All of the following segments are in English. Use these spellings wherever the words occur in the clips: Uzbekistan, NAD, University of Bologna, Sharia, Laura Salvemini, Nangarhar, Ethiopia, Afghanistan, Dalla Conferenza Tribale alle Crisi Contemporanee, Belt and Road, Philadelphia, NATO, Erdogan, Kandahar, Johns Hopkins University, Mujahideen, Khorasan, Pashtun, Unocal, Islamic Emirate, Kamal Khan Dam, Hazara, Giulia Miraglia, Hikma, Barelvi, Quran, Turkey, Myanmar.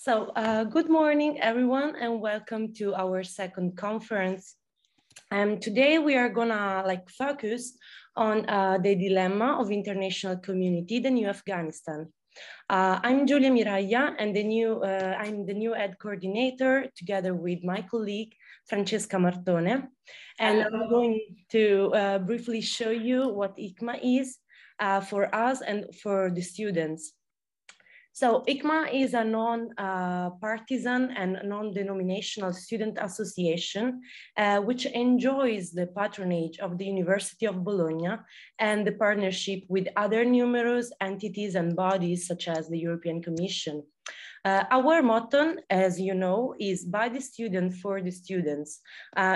So good morning, everyone, and welcome to our second conference. Today we are gonna focus on the dilemma of international community, the new Afghanistan. I'm Giulia Miraglia, and I'm the new Ed Coordinator together with my colleague, Francesca Martone. And I'm going to briefly show you what Hikma is for us and for the students. So Hikma is a non-partisan and non-denominational student association which enjoys the patronage of the University of Bologna and the partnership with other numerous entities and bodies such as the European Commission. Our motto, as you know, is by the student for the students,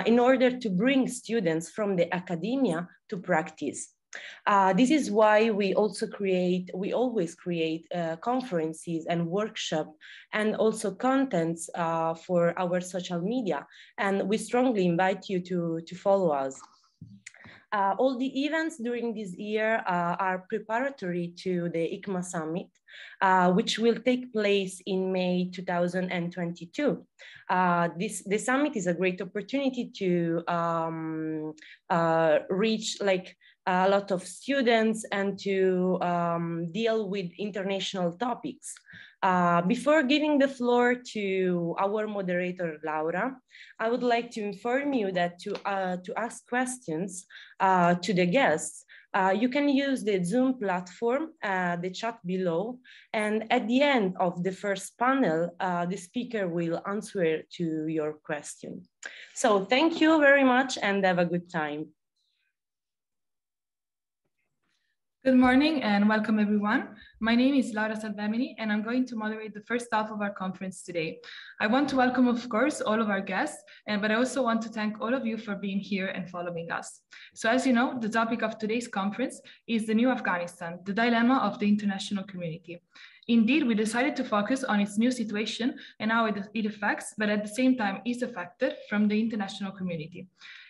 in order to bring students from the academia to practice. This is why we always create conferences and workshops and also contents for our social media. And we strongly invite you to follow us. All the events during this year are preparatory to the Hikma Summit, which will take place in May 2022. The summit is a great opportunity to reach a lot of students and to deal with international topics. Before giving the floor to our moderator, Laura, I would like to inform you that to ask questions to the guests, you can use the Zoom platform, the chat below, and at the end of the first panel, the speaker will answer to your question. So thank you very much and have a good time. Good morning and welcome everyone. My name is Laura Salvemini and I'm going to moderate the first half of our conference today. I want to welcome, of course, all of our guests, but I also want to thank all of you for being here and following us. So as you know, the topic of today's conference is the new Afghanistan, the dilemma of the international community. Indeed, we decided to focus on its new situation and how it affects, but at the same time is affected from the international community.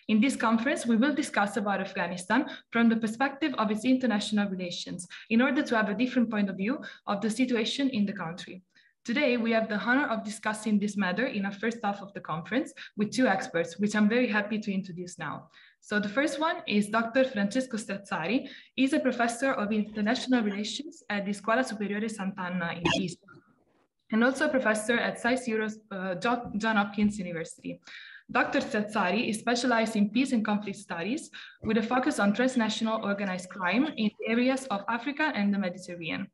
In this conference, we will discuss about Afghanistan from the perspective of its international relations in order to have a different point of view of the situation in the country. Today, we have the honor of discussing this matter in our first half of the conference with two experts, which I'm very happy to introduce now. So the first one is Dr. Francesco Strazzari. He's a professor of international relations at the Scuola Superiore Sant'Anna in Pisa, and also a professor at Johns Hopkins University. Dr. Strazzari is specialized in peace and conflict studies with a focus on transnational organized crime in the areas of Africa and the Mediterranean.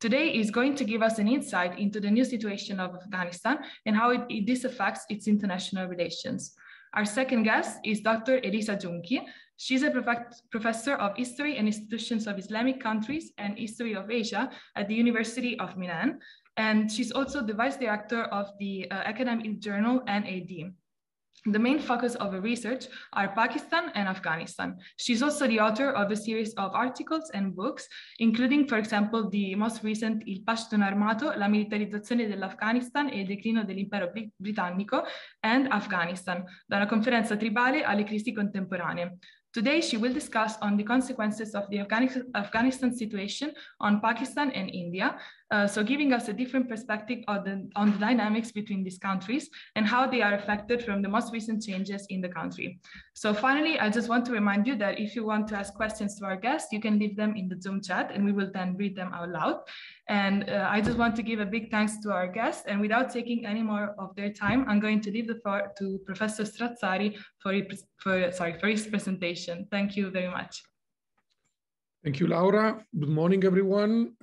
Today he's going to give us an insight into the new situation of Afghanistan and how this affects its international relations. Our second guest is Dr. Elisa Giunchi. She's a professor of history and institutions of Islamic countries and history of Asia at the University of Milan. And she's also the vice director of the academic journal NAD. The main focus of her research are Pakistan and Afghanistan. She's also the author of a series of articles and books, including, for example, the most recent Il Pashtun Armato, la militarizzazione dell'Afghanistan e il declino dell'impero britannico, and Afghanistan, dalla conferenza tribale alle crisi contemporanee. Today, she will discuss on the consequences of the Afghanistan situation on Pakistan and India, so giving us a different perspective on the dynamics between these countries and how they are affected from the most recent changes in the country. So finally, I just want to remind you that if you want to ask questions to our guests, you can leave them in the Zoom chat and we will then read them out loud. And I just want to give a big thanks to our guests, and without taking any more of their time, I'm going to leave the floor to Professor Strazzari for his presentation. Thank you very much. Thank you, Laura. Good morning, everyone.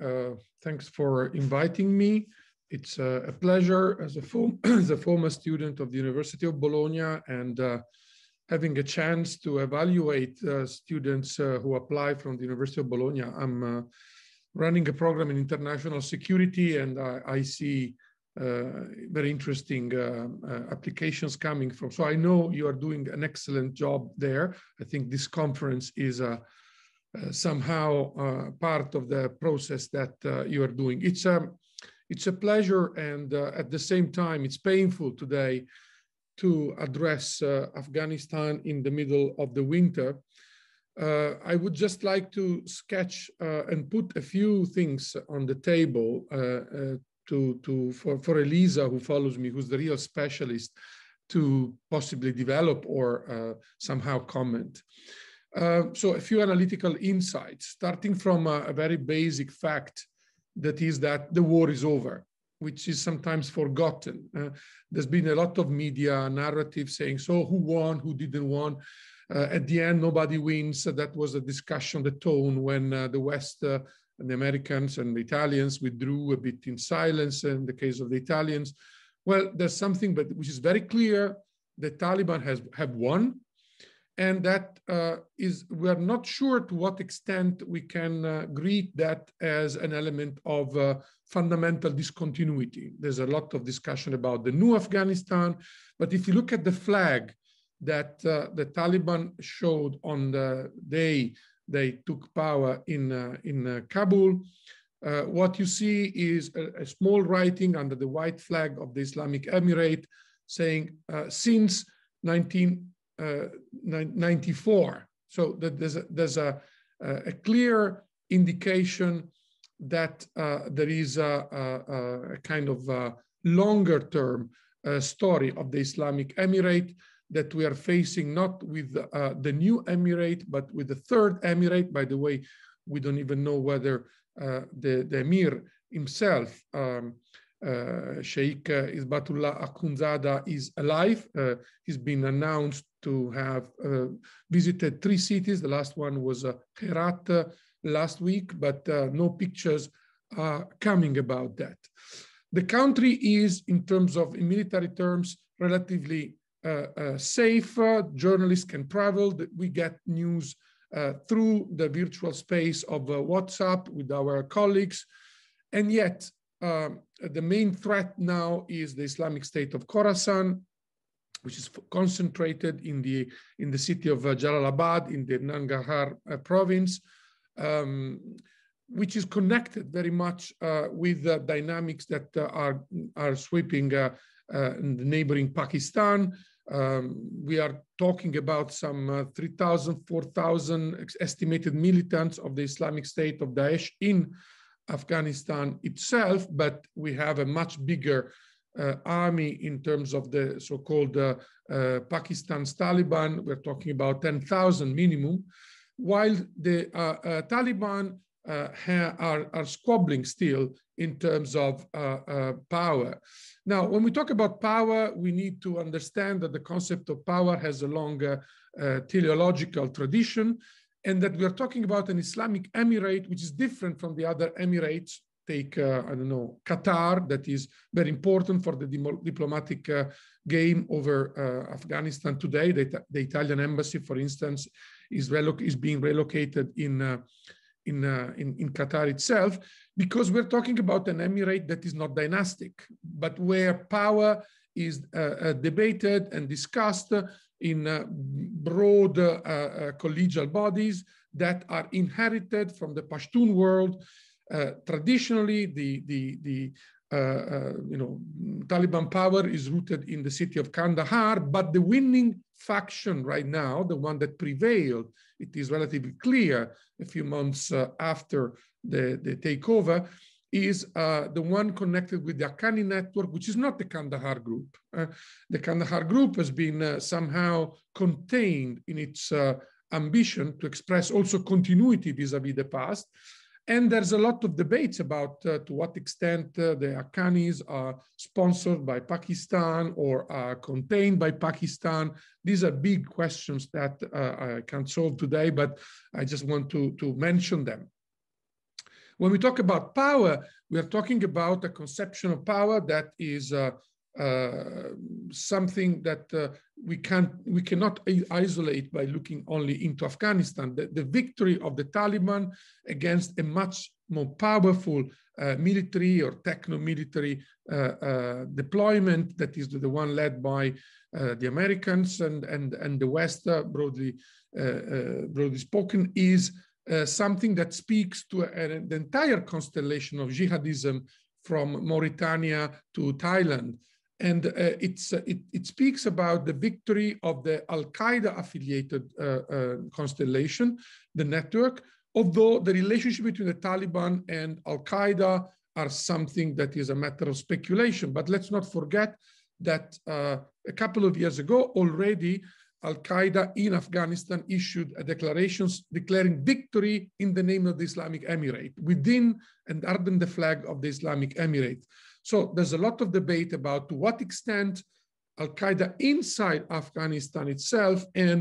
Thanks for inviting me. It's a pleasure as a former student of the University of Bologna and having a chance to evaluate students who apply from the University of Bologna. I'm running a program in international security, and I see very interesting applications coming from. So I know you are doing an excellent job there. I think this conference is somehow part of the process that you are doing. It's a pleasure, and at the same time, it's painful today to address Afghanistan in the middle of the winter. I would just like to sketch and put a few things on the table for Elisa, who follows me, who's the real specialist, to possibly develop or somehow comment. So a few analytical insights, starting from a very basic fact, that is that the war is over, which is sometimes forgotten. There's been a lot of media narrative saying, so who won, who didn't won? At the end, nobody wins. That was a discussion, the tone when the West and the Americans and the Italians withdrew a bit in silence. In the case of the Italians, well, there's something, but which is very clear, the Taliban have won, and that we are not sure to what extent we can greet that as an element of fundamental discontinuity. There's a lot of discussion about the new Afghanistan, but if you look at the flag that the Taliban showed on the day they took power in Kabul, what you see is a small writing under the white flag of the Islamic Emirate saying, since 1994. So that there's a clear indication that there is a kind of a longer term story of the Islamic Emirate, that we are facing not with the new Emirate, but with the third Emirate. By the way, we don't even know whether the Emir himself, Sheikh Isbatullah Akhundzada, is alive. He's been announced to have visited 3 cities. The last one was Herat last week, but no pictures are coming about that. The country is, in military terms, relatively safe. Journalists can travel. We get news through the virtual space of WhatsApp with our colleagues. And yet, the main threat now is the Islamic State of Khorasan, which is concentrated in the city of Jalalabad, in the Nangarhar province, which is connected very much with the dynamics that are sweeping in the neighboring Pakistan. We are talking about some 3,000, 4,000 estimated militants of the Islamic State of Daesh in Afghanistan itself, but we have a much bigger army in terms of the so-called Pakistan's Taliban. We're talking about 10,000 minimum, while the Taliban are squabbling still in terms of power. Now, when we talk about power, we need to understand that the concept of power has a long teleological tradition, and that we are talking about an Islamic Emirate, which is different from the other Emirates. Take, I don't know, Qatar, that is very important for the diplomatic game over Afghanistan today. The Italian embassy, for instance, is being relocated in Qatar itself, because we're talking about an emirate that is not dynastic, but where power is debated and discussed in broad collegial bodies that are inherited from the Pashtun world. Traditionally, the Taliban power is rooted in the city of Kandahar, but the winning faction right now, the one that prevailed, it is relatively clear a few months after the takeover, is the one connected with the Haqqani network, which is not the Kandahar group. The Kandahar group has been somehow contained in its ambition to express also continuity vis-a-vis the past. And there's a lot of debates about to what extent the Haqqanis are sponsored by Pakistan or are contained by Pakistan. These are big questions that I can't solve today, but I just want to mention them. When we talk about power, we are talking about a conception of power that is something that we cannot isolate by looking only into Afghanistan. The victory of the Taliban against a much more powerful military or techno-military deployment, that is the one led by the Americans and the West, broadly spoken, is something that speaks to the entire constellation of jihadism from Mauritania to Thailand. And it speaks about the victory of the Al-Qaeda affiliated constellation, the network, although the relationship between the Taliban and Al-Qaeda are something that is a matter of speculation. But let's not forget that a couple of years ago already, Al-Qaeda in Afghanistan issued a declaration declaring victory in the name of the Islamic Emirate within and under the flag of the Islamic Emirate. So there's a lot of debate about to what extent Al-Qaeda inside Afghanistan itself and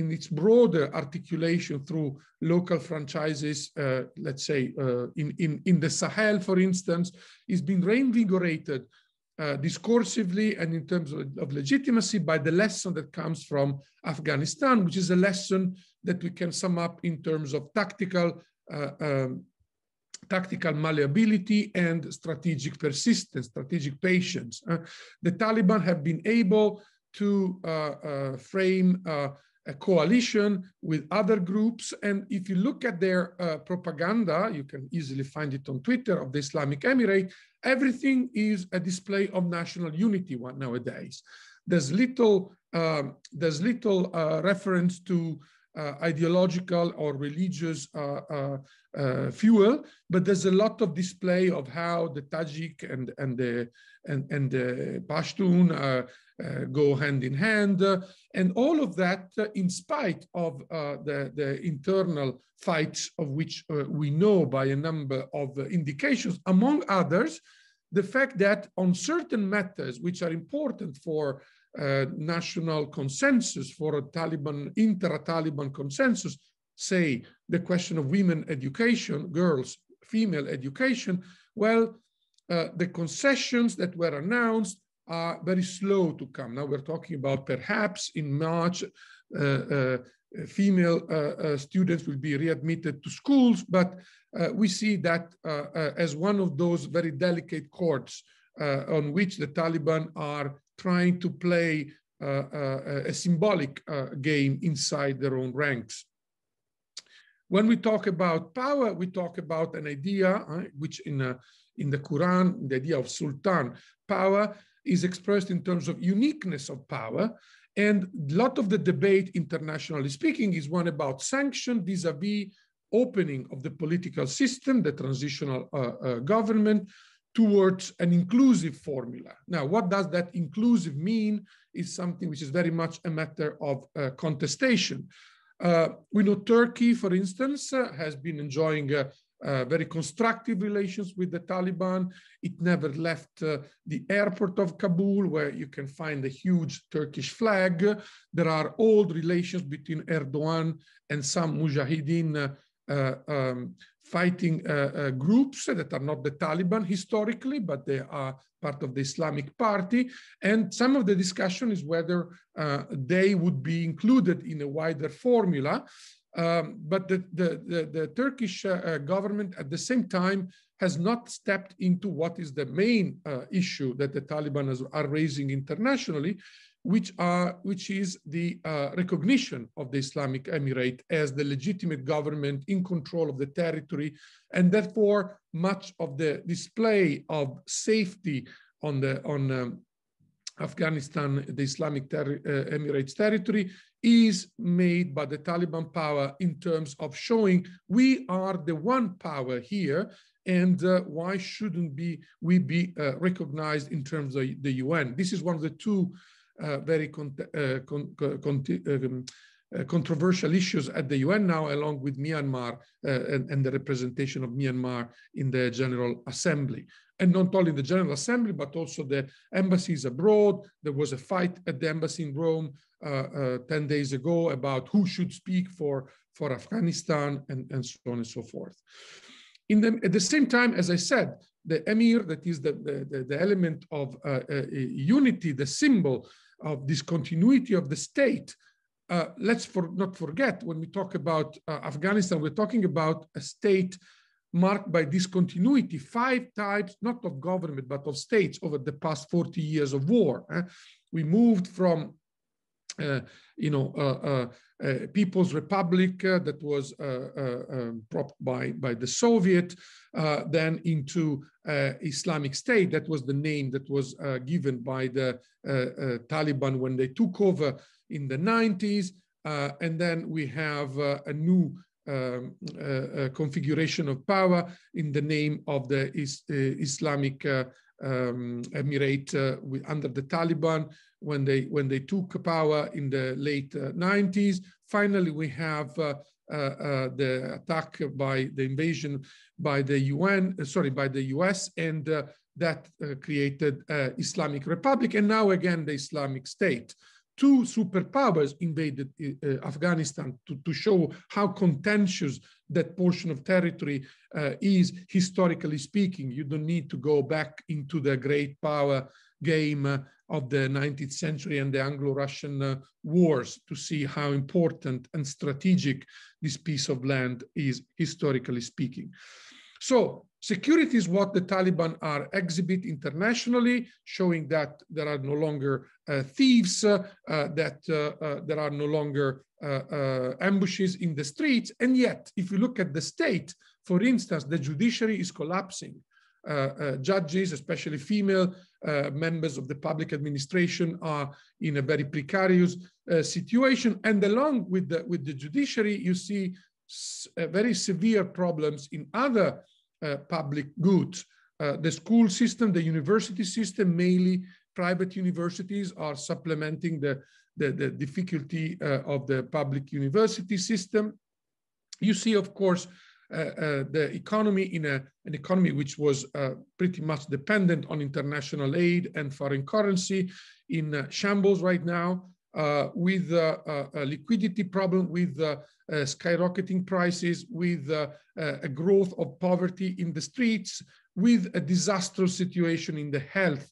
in its broader articulation through local franchises, let's say in the Sahel, for instance, is being reinvigorated discursively and in terms of legitimacy by the lesson that comes from Afghanistan, which is a lesson that we can sum up in terms of tactical malleability and strategic persistence, strategic patience. The Taliban have been able to frame a coalition with other groups. And if you look at their propaganda, you can easily find it on Twitter, of the Islamic Emirate, everything is a display of national unity nowadays. There's little reference to ideological or religious fuel, but there's a lot of display of how the Tajik and the Pashtun go hand in hand, and all of that in spite of the internal fights of which we know by a number of indications, among others, the fact that on certain matters which are important for national consensus, for a Taliban, intra-Taliban consensus, say the question of women education, girls, female education, well, the concessions that were announced are very slow to come. Now we're talking about perhaps in March, female students will be readmitted to schools, but we see that as one of those very delicate chords on which the Taliban are trying to play a symbolic game inside their own ranks. When we talk about power, we talk about an idea which in the Quran, the idea of sultan, power is expressed in terms of uniqueness of power. And a lot of the debate, internationally speaking, is one about sanction vis-a-vis opening of the political system, the transitional government, towards an inclusive formula. Now, what does that inclusive mean is something which is very much a matter of contestation. We know Turkey, for instance, has been enjoying very constructive relations with the Taliban. It never left the airport of Kabul, where you can find a huge Turkish flag. There are old relations between Erdogan and some Mujahideen fighting groups that are not the Taliban historically, but they are part of the Islamic Party. And some of the discussion is whether they would be included in a wider formula. But the Turkish government at the same time has not stepped into what is the main issue that the Taliban are raising internationally, which is the recognition of the Islamic Emirate as the legitimate government in control of the territory. And therefore, much of the display of safety on Afghanistan, the Islamic Emirates territory, is made by the Taliban power in terms of showing we are the one power here, and why shouldn't we be recognized in terms of the UN? This is one of the two very controversial issues at the UN now, along with Myanmar and the representation of Myanmar in the General Assembly. And not only the General Assembly, but also the embassies abroad. There was a fight at the embassy in Rome 10 days ago about who should speak for Afghanistan and so on and so forth. At the same time, as I said, the emir, that is the element of unity, the symbol of discontinuity of the state. Let's not forget, when we talk about Afghanistan, we're talking about a state marked by discontinuity, 5 types, not of government, but of states over the past 40 years of war. We moved from People's Republic that was propped by the Soviet, then into Islamic State. That was the name that was given by the Taliban when they took over in the 90s. And then we have a new configuration of power in the name of the Islamic Emirate under the Taliban when they took power in the late 90s. Finally, we have the attack by the invasion by the US, and that created Islamic Republic, and now again the Islamic State. Two superpowers invaded Afghanistan to show how contentious that portion of territory is, historically speaking. You don't need to go back into the great power game of the 19th century and the Anglo-Russian wars to see how important and strategic this piece of land is, historically speaking. So security is what the Taliban are exhibit internationally, showing that there are no longer thieves, that there are no longer ambushes in the streets. And yet, if you look at the state, for instance, the judiciary is collapsing. Judges, especially female members of the public administration, are in a very precarious situation. And along with the judiciary, you see very severe problems in other public goods. The school system, the university system, mainly private universities are supplementing the difficulty of the public university system. You see, of course, the economy in an economy which was pretty much dependent on international aid and foreign currency in shambles right now. With a liquidity problem, with skyrocketing prices, with a growth of poverty in the streets, with a disastrous situation in the health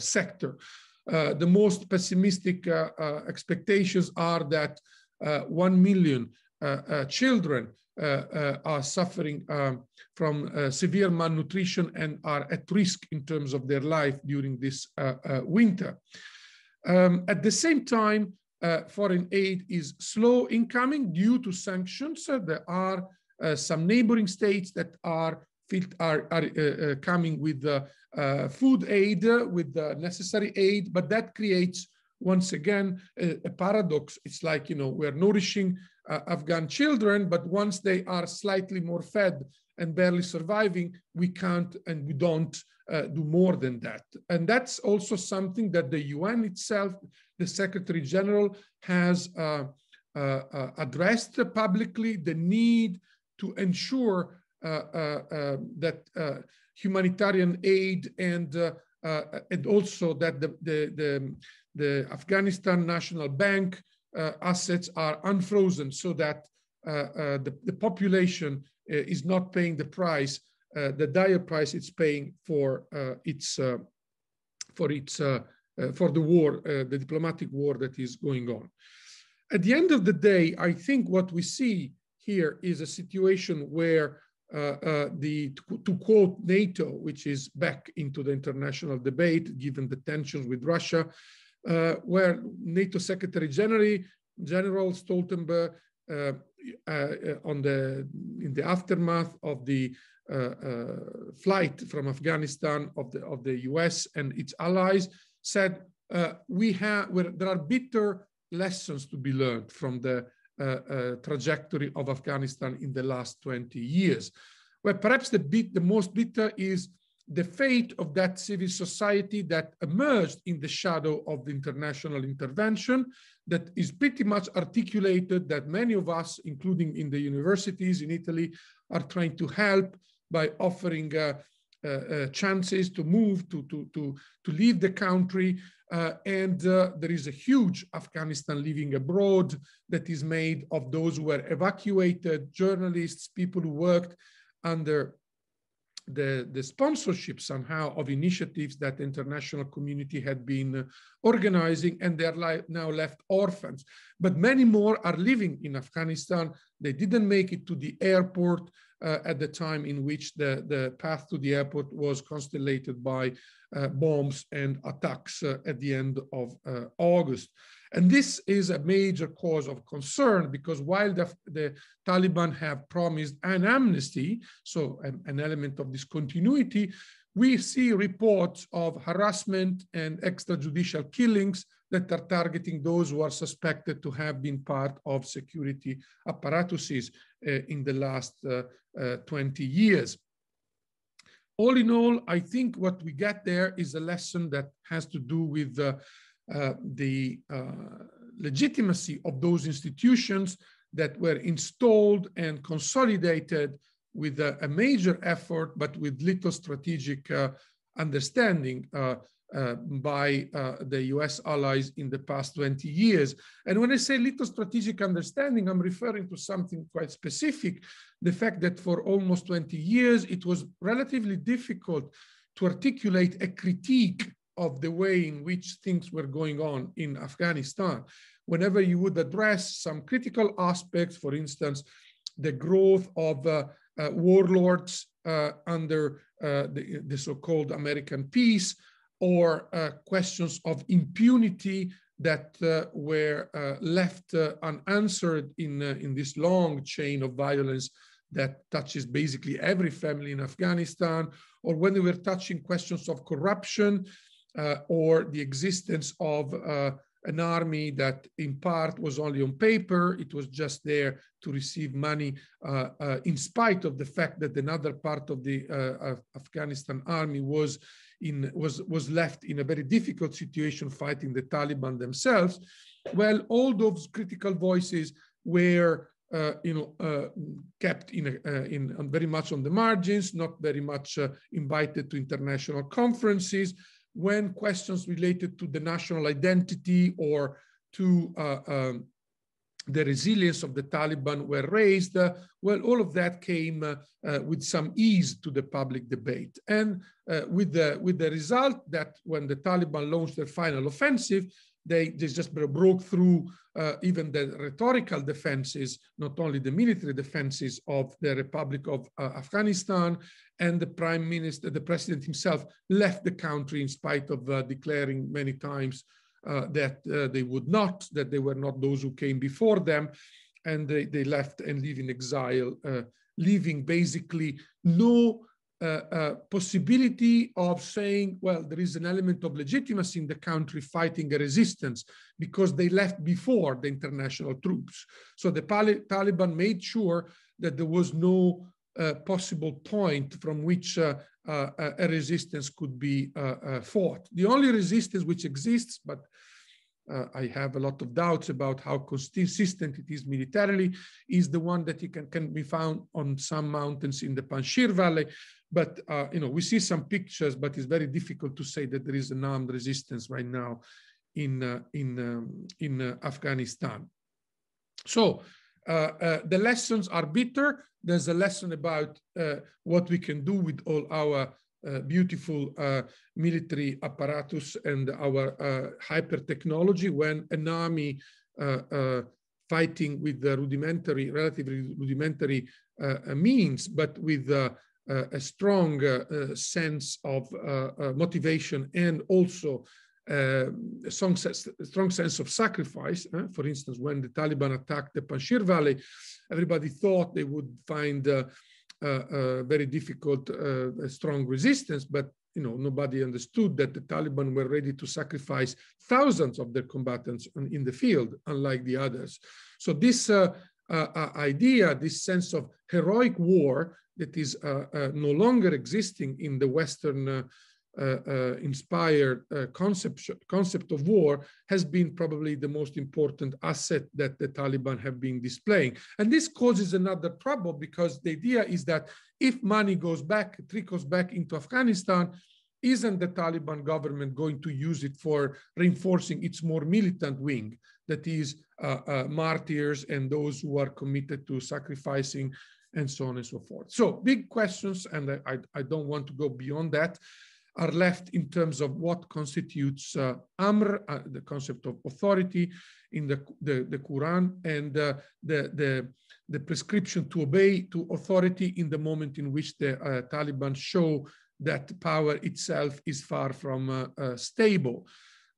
sector. The most pessimistic expectations are that 1 million children are suffering from severe malnutrition and are at risk in terms of their life during this winter. At the same time, foreign aid is slow incoming due to sanctions. There are some neighboring states that are coming with food aid, with the necessary aid, but that creates, once again, a paradox. It's like, you know, we're nourishing Afghan children, but once they are slightly more fed and barely surviving, we can't and we don't do more than that. And that's also something that the UN itself, the Secretary General, has addressed publicly, the need to ensure that humanitarian aid and also that the Afghanistan National Bank assets are unfrozen so that the population is not paying the price, the dire price it's paying for the war, the diplomatic war that is going on. At the end of the day, I think what we see here is a situation where to quote NATO, which is back into the international debate given the tensions with Russia, where NATO Secretary General Stoltenberg in the aftermath of the flight from Afghanistan of the US and its allies, said there are bitter lessons to be learned from the trajectory of Afghanistan in the last 20 years. Where perhaps the most bitter is the fate of that civil society that emerged in the shadow of the international intervention, that is pretty much articulated, that many of us, including in the universities in Italy, are trying to help by offering chances to move, to leave the country. And there is a huge Afghanistan living abroad that is made of those who were evacuated, journalists, people who worked under the sponsorship somehow of initiatives that the international community had been organizing, and they are now left orphans. But many more are living in Afghanistan. They didn't make it to the airport at the time in which the path to the airport was constellated by bombs and attacks at the end of August. And this is a major cause of concern, because while the Taliban have promised an amnesty, so an element of discontinuity, we see reports of harassment and extrajudicial killings that are targeting those who are suspected to have been part of security apparatuses in the last 20 years. All in all, I think what we get there is a lesson that has to do with the legitimacy of those institutions that were installed and consolidated with a major effort, but with little strategic understanding by the US allies in the past 20 years. And when I say little strategic understanding, I'm referring to something quite specific, the fact that for almost 20 years, it was relatively difficult to articulate a critique of the way in which things were going on in Afghanistan. Whenever you would address some critical aspects, for instance, the growth of warlords under the so-called American peace, or questions of impunity that were left unanswered in this long chain of violence that touches basically every family in Afghanistan, or when we were touching questions of corruption or the existence of an army that in part was only on paper, it was just there to receive money in spite of the fact that another part of the Afghanistan army was left in a very difficult situation fighting the Taliban themselves. Well, all those critical voices were kept in very much on the margins, not very much invited to international conferences. When questions related to the national identity or to the resilience of the Taliban were raised, well, all of that came with some ease to the public debate. And with the result that when the Taliban launched their final offensive, they just broke through even the rhetorical defenses, not only the military defenses of the Republic of Afghanistan, and the Prime Minister, the President himself, left the country in spite of declaring many times that they would not, that they were not those who came before them, and they left and live in exile, leaving basically no possibility of saying, well, there is an element of legitimacy in the country fighting a resistance, because they left before the international troops. So the Taliban made sure that there was no possible point from which a resistance could be fought. The only resistance which exists, but I have a lot of doubts about how consistent it is militarily, is the one that can be found on some mountains in the Panjshir Valley. But we see some pictures, but it's very difficult to say that there is an armed resistance right now in Afghanistan. So the lessons are bitter. There's a lesson about what we can do with all our beautiful military apparatus and our hyper technology when an army fighting with the relatively rudimentary means, but with a strong sense of motivation and also a strong sense of sacrifice. For instance, when the Taliban attacked the Panjshir Valley, everybody thought they would find very difficult, strong resistance, but nobody understood that the Taliban were ready to sacrifice thousands of their combatants in the field, unlike the others. So this idea, this sense of heroic war that is no longer existing in the Western inspired concept of war has been probably the most important asset that the Taliban have been displaying. And this causes another trouble, because the idea is that if money goes back, trickles back into Afghanistan, isn't the Taliban government going to use it for reinforcing its more militant wing, that is martyrs and those who are committed to sacrificing and so on and so forth? So big questions, and I don't want to go beyond that, are left in terms of what constitutes Amr, the concept of authority in the Quran, and the prescription to obey to authority in the moment in which the Taliban show that power itself is far from stable.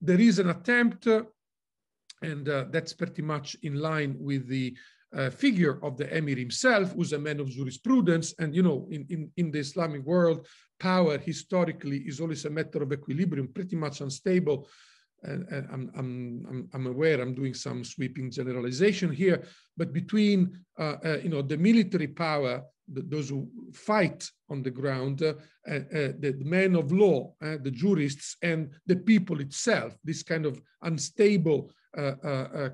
There is an attempt, and that's pretty much in line with the figure of the emir himself, who's a man of jurisprudence. And, you know, in the Islamic world, power historically is always a matter of equilibrium, pretty much unstable. And I'm aware I'm doing some sweeping generalization here, but between, you know, the military power, those who fight on the ground, the men of law, the jurists, and the people itself, this kind of unstable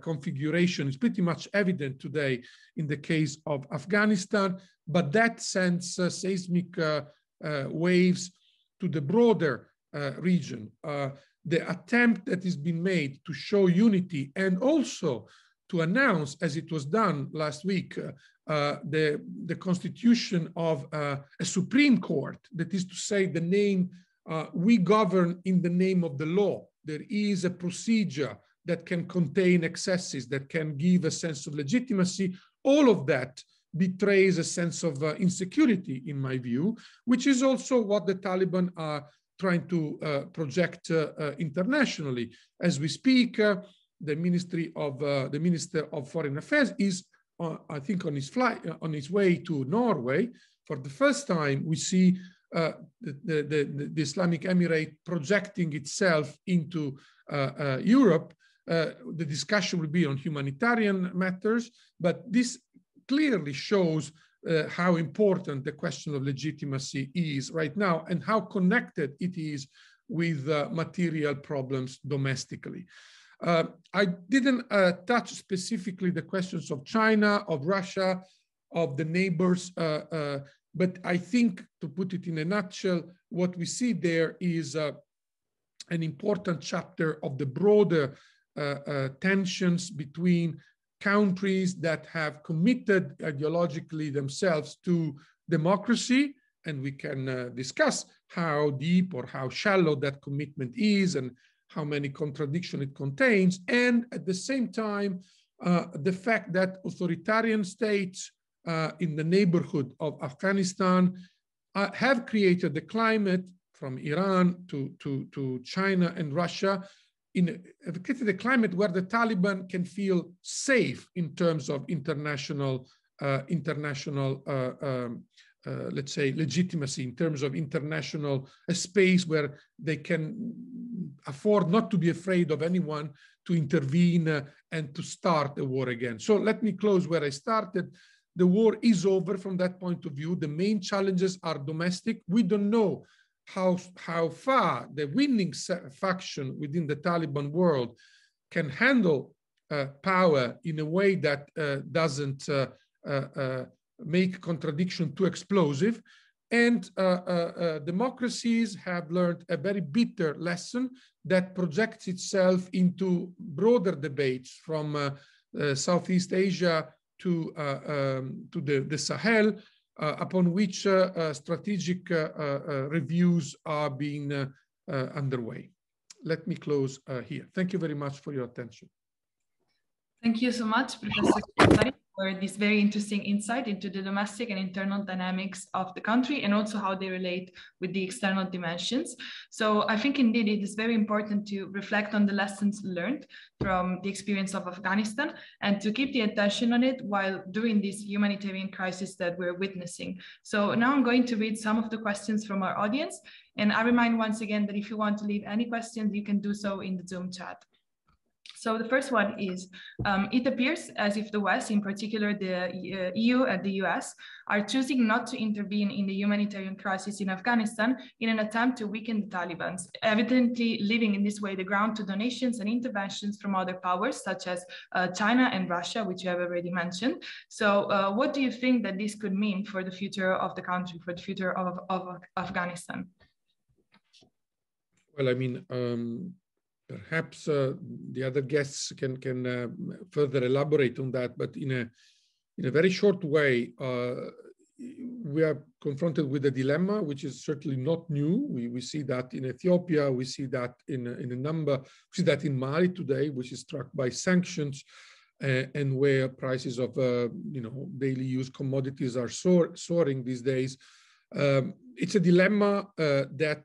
configuration is pretty much evident today in the case of Afghanistan, but that sends seismic waves to the broader region. The attempt that has been made to show unity and also to announce, as it was done last week, the constitution of a Supreme Court, that is to say the name, we govern in the name of the law. There is a procedure that can contain excesses, that can give a sense of legitimacy. All of that betrays a sense of insecurity, in my view, which is also what the Taliban are trying to project internationally. As we speak, the Minister of Foreign Affairs is, I think, on his way to Norway. For the first time, we see the Islamic Emirate projecting itself into Europe. The discussion will be on humanitarian matters, but this clearly shows how important the question of legitimacy is right now and how connected it is with material problems domestically. I didn't touch specifically the questions of China, of Russia, of the neighbors, but I think, to put it in a nutshell, what we see there is an important chapter of the broader tensions between countries that have committed ideologically themselves to democracy, and we can discuss how deep or how shallow that commitment is and how many contradictions it contains, and at the same time, the fact that authoritarian states in the neighborhood of Afghanistan have created the climate, from Iran to China and Russia, have created a climate where the Taliban can feel safe in terms of international, let's say, legitimacy, in terms of international space where they can afford not to be afraid of anyone to intervene and to start a war again. So let me close where I started. The war is over from that point of view. The main challenges are domestic. We don't know how far the winning faction within the Taliban world can handle power in a way that doesn't make contradiction too explosive. And democracies have learned a very bitter lesson that projects itself into broader debates from Southeast Asia to the Sahel, upon which strategic reviews are being underway. Let me close here. Thank you very much for your attention. Thank you so much, Professor Giulia, for this very interesting insight into the domestic and internal dynamics of the country and also how they relate with the external dimensions. So I think indeed it is very important to reflect on the lessons learned from the experience of Afghanistan and to keep the attention on it while during this humanitarian crisis that we're witnessing. So now I'm going to read some of the questions from our audience. And I remind once again that if you want to leave any questions, you can do so in the Zoom chat. So the first one is, it appears as if the West, in particular the EU and the US, are choosing not to intervene in the humanitarian crisis in Afghanistan in an attempt to weaken the Taliban, evidently leaving in this way the ground to donations and interventions from other powers, such as China and Russia, which you have already mentioned. So what do you think that this could mean for the future of the country, for the future of Afghanistan? Well, I mean, perhaps the other guests can further elaborate on that, but in a very short way, we are confronted with a dilemma which is certainly not new. We see that in Ethiopia, we see that we see that in Mali today, which is struck by sanctions and where prices of you know, daily use commodities are soaring these days. It's a dilemma that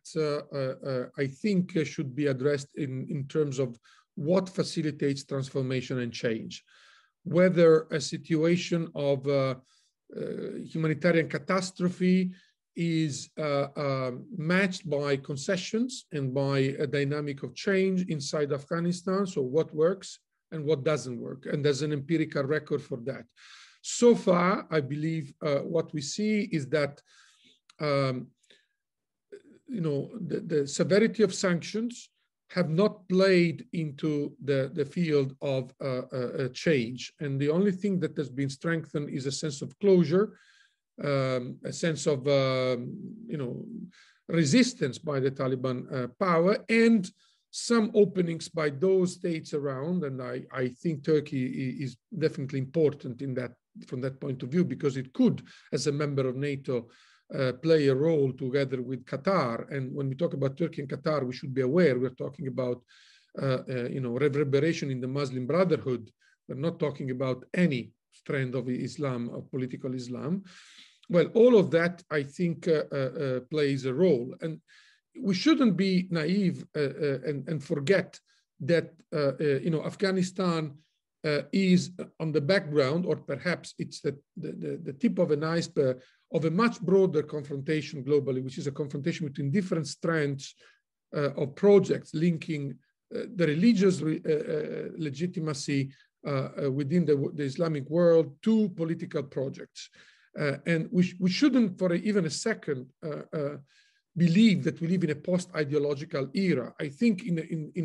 I think should be addressed in terms of what facilitates transformation and change. whether a situation of humanitarian catastrophe is matched by concessions and by a dynamic of change inside Afghanistan. So what works and what doesn't work? And there's an empirical record for that. So far, I believe what we see is that the severity of sanctions have not played into the field of change. And the only thing that has been strengthened is a sense of closure, a sense of, resistance by the Taliban power, and some openings by those states around. And I think Turkey is definitely important in that, from that point of view, because it could, as a member of NATO, play a role together with Qatar. And when we talk about Turkey and Qatar, we should be aware we're talking about reverberation in the Muslim Brotherhood. We're not talking about any strand of Islam, of political Islam. Well, all of that, I think, plays a role. And we shouldn't be naive and forget that Afghanistan is on the background, or perhaps it's the tip of an iceberg of a much broader confrontation globally, which is a confrontation between different strands of projects linking the religious legitimacy within the Islamic world to political projects. And we shouldn't for even a second believe that we live in a post-ideological era. I think in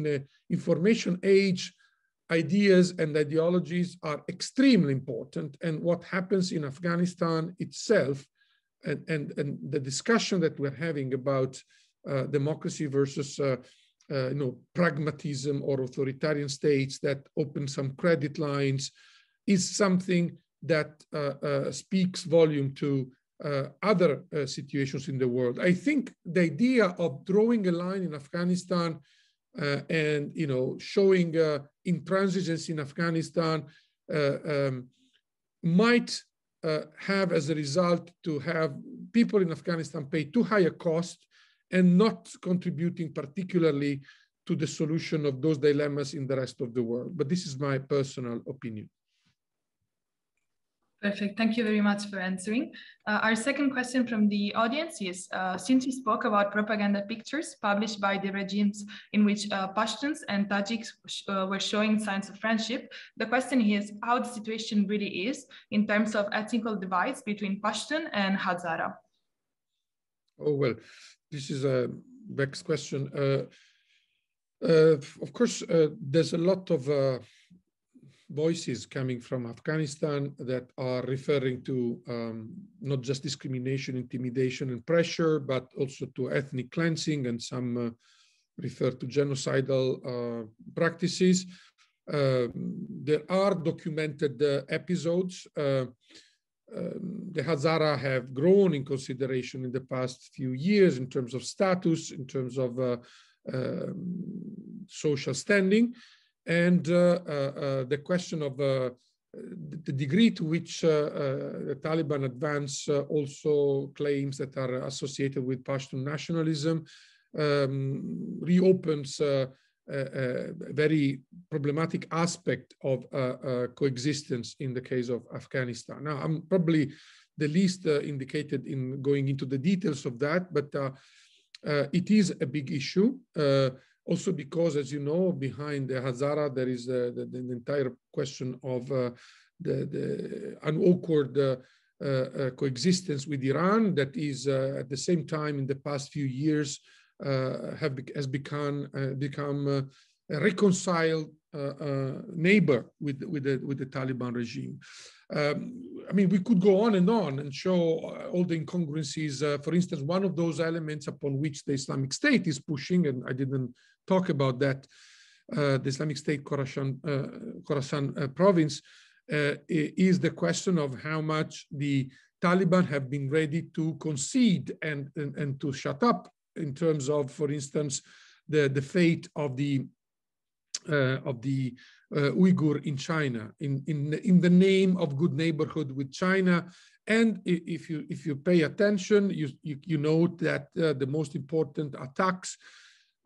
the information age, ideas and ideologies are extremely important. And what happens in Afghanistan itself and the discussion that we're having about democracy versus pragmatism or authoritarian states that open some credit lines is something that speaks volume to other situations in the world. I think the idea of drawing a line in Afghanistan showing intransigence in Afghanistan might have as a result to have people in Afghanistan pay too high a cost and not contributing particularly to the solution of those dilemmas in the rest of the world. But this is my personal opinion. Perfect. Thank you very much for answering. Our second question from the audience is, since you spoke about propaganda pictures published by the regimes in which Pashtuns and Tajiks were showing signs of friendship, the question is how the situation really is in terms of ethnical divides between Pashtun and Hazara. Oh, well, this is a vexed question. Of course, there's a lot of voices coming from Afghanistan that are referring to not just discrimination, intimidation, and pressure, but also to ethnic cleansing, and some refer to genocidal practices. There are documented episodes. The Hazara have grown in consideration in the past few years in terms of status, in terms of social standing. And the question of the degree to which the Taliban advance also claims that are associated with Pashtun nationalism reopens a very problematic aspect of coexistence in the case of Afghanistan. Now, I'm probably the least indicated in going into the details of that, but it is a big issue. Also because, as you know, behind the Hazara, there is the entire question of an awkward coexistence with Iran that is, at the same time, in the past few years, has become a reconciled neighbor with the Taliban regime. I mean, we could go on and show all the incongruencies. For instance, one of those elements upon which the Islamic State is pushing, and I didn't talk about that, the Islamic State Khorasan province, is the question of how much the Taliban have been ready to concede and to shut up in terms of, for instance, the fate of the Uyghur in China, in the name of good neighborhood with China. And if you pay attention, you note that the most important attacks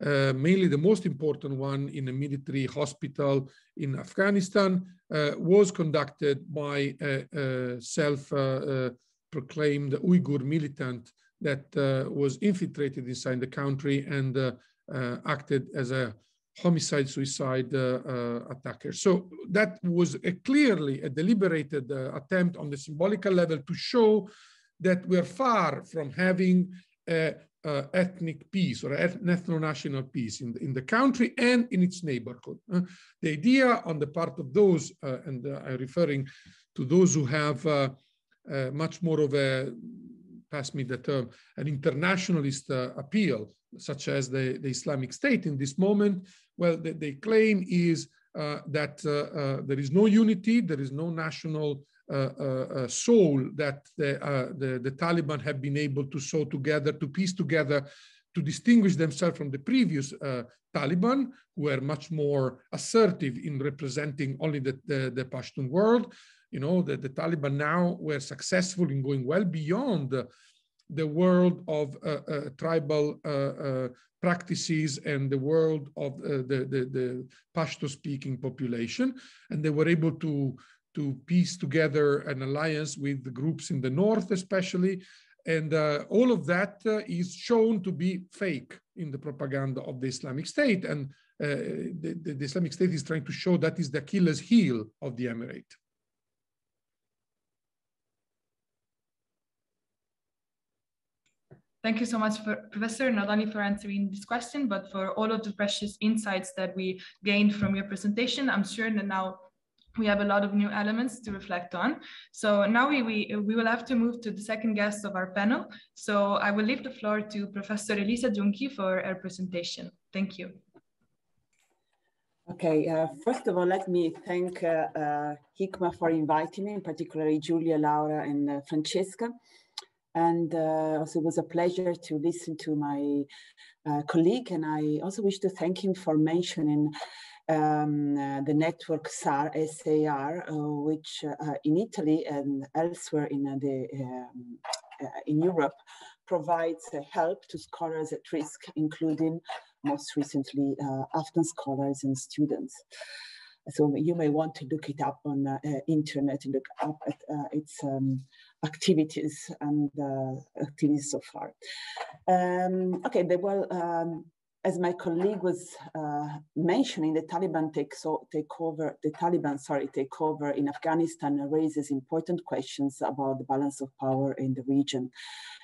mainly the most important one in a military hospital in Afghanistan, was conducted by a self-proclaimed Uyghur militant that was infiltrated inside the country and acted as a homicide-suicide attacker. So that was clearly a deliberated attempt on the symbolical level to show that we are far from having ethnic peace or ethno-national peace in the country and in its neighborhood. The idea on the part of those, and I'm referring to those who have much more of a, pass me the term, an internationalist appeal, such as the Islamic State in this moment, well, they claim is that there is no unity, there is no national soul that the Taliban have been able to sew together, to piece together, to distinguish themselves from the previous Taliban, who were much more assertive in representing only the Pashtun world. You know, the Taliban now were successful in going well beyond the world of tribal practices and the world of the Pashto-speaking population, and they were able to piece together an alliance with the groups in the north, especially, and all of that is shown to be fake in the propaganda of the Islamic State, and the Islamic State is trying to show that is the Achilles heel of the Emirate. Thank you so much, Professor, not only for answering this question, but for all of the precious insights that we gained from your presentation. I'm sure that now we have a lot of new elements to reflect on. So now we will have to move to the second guest of our panel. So I will leave the floor to Professor Elisa Giunchi for her presentation. Thank you. Okay, first of all, let me thank Hikma for inviting me, in particular Giulia, Laura, and Francesca. And also it was a pleasure to listen to my colleague, and I also wish to thank him for mentioning the network SAR, which in Italy and elsewhere in Europe provides help to scholars at risk, including most recently Afghan scholars and students. So you may want to look it up on internet and look up at its activities and activities so far. Okay, they will, as my colleague was mentioning, the Taliban takeover in Afghanistan raises important questions about the balance of power in the region.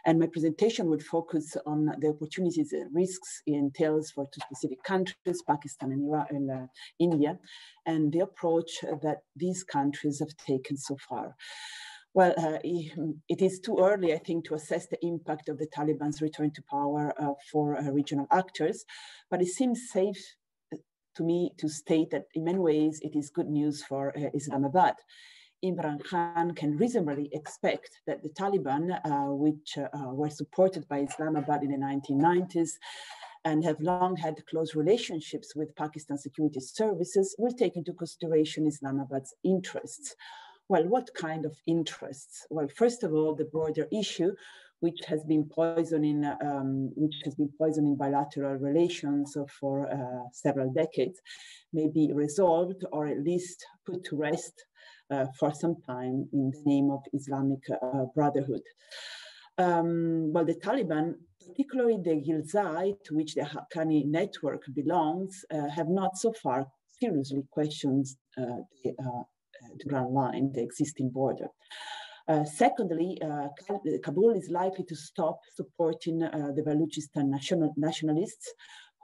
And my presentation would focus on the opportunities and risks it entails for two specific countries, Pakistan and Iran, and India, and the approach that these countries have taken so far. Well, it is too early, I think, to assess the impact of the Taliban's return to power for regional actors, but it seems safe to me to state that in many ways it is good news for Islamabad. Imran Khan can reasonably expect that the Taliban, which were supported by Islamabad in the 1990s, and have long had close relationships with Pakistan security services, will take into consideration Islamabad's interests. Well, what kind of interests? Well, first of all, the broader issue, which has been poisoning, bilateral relations for several decades, may be resolved or at least put to rest for some time in the name of Islamic Brotherhood. Well, the Taliban, particularly the Ghilzai, to which the Haqqani network belongs, have not so far seriously questioned the Grand Line, the existing border. Secondly, Kabul is likely to stop supporting the Baluchistan nationalists,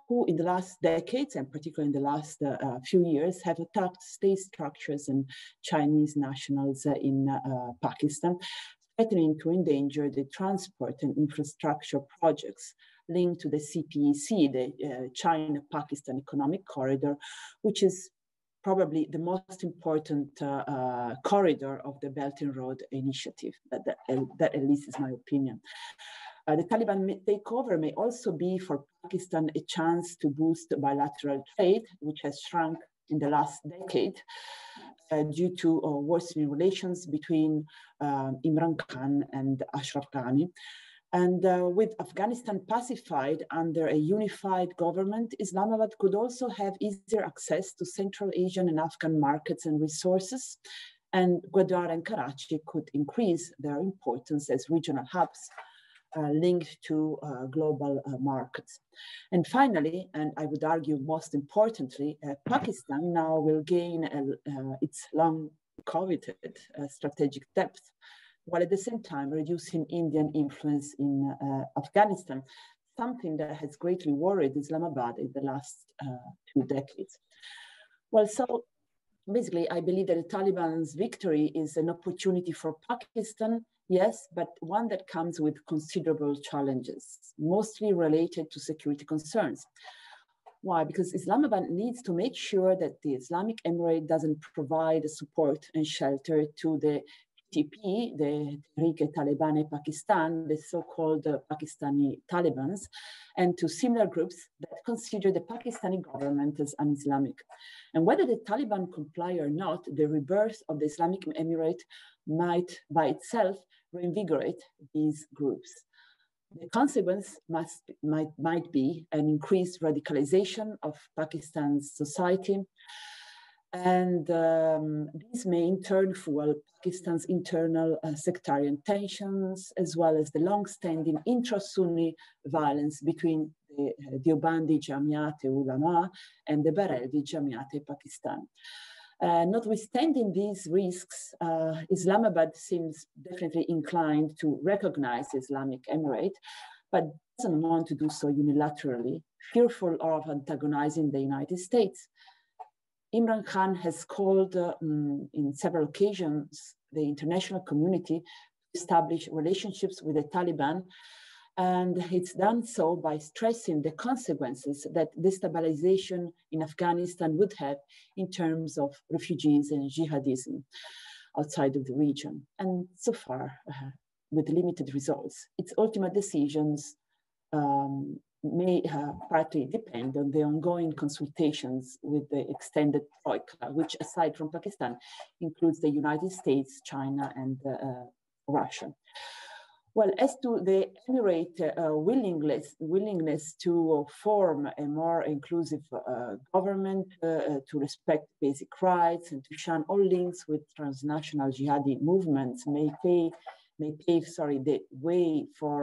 who in the last decades, and particularly in the last few years, have attacked state structures and Chinese nationals in Pakistan, threatening to endanger the transport and infrastructure projects linked to the CPEC, the China-Pakistan Economic Corridor, which is probably the most important corridor of the Belt and Road Initiative. That at least is my opinion. The Taliban takeover may also be for Pakistan a chance to boost bilateral trade, which has shrunk in the last decade due to worsening relations between Imran Khan and Ashraf Ghani. And with Afghanistan pacified under a unified government, Islamabad could also have easier access to Central Asian and Afghan markets and resources, and Gwadar and Karachi could increase their importance as regional hubs linked to global markets. And finally, and I would argue most importantly, Pakistan now will gain its long-coveted strategic depth, while at the same time reducing Indian influence in Afghanistan, something that has greatly worried Islamabad in the last 2 decades. Well, so basically, I believe that the Taliban's victory is an opportunity for Pakistan, yes, but one that comes with considerable challenges, mostly related to security concerns. Why? Because Islamabad needs to make sure that the Islamic Emirate doesn't provide support and shelter to the TTP, the Tehreek-e Taliban-e Pakistan, the so-called Pakistani Talibans, and to similar groups that consider the Pakistani government as un-Islamic. And whether the Taliban comply or not, the rebirth of the Islamic Emirate might by itself reinvigorate these groups. The consequence might be an increased radicalization of Pakistan's society, and this may in turn fuel Pakistan's internal sectarian tensions, as well as the long-standing intra-Sunni violence between the Deobandi Jamiat-e Ulama and the Barelvi Jamiat-e Pakistan. Notwithstanding these risks, Islamabad seems definitely inclined to recognize the Islamic Emirate, but doesn't want to do so unilaterally, fearful of antagonizing the United States. Imran Khan has called in several occasions the international community to establish relationships with the Taliban, and it's done so by stressing the consequences that destabilization in Afghanistan would have in terms of refugees and jihadism outside of the region. And so far, with limited results, its ultimate decisions may partly depend on the ongoing consultations with the extended Troika, which aside from Pakistan includes the United States, China, and Russia. Well, as to the Emirate willingness to form a more inclusive government, to respect basic rights and to shun all links with transnational jihadi movements may pave the way for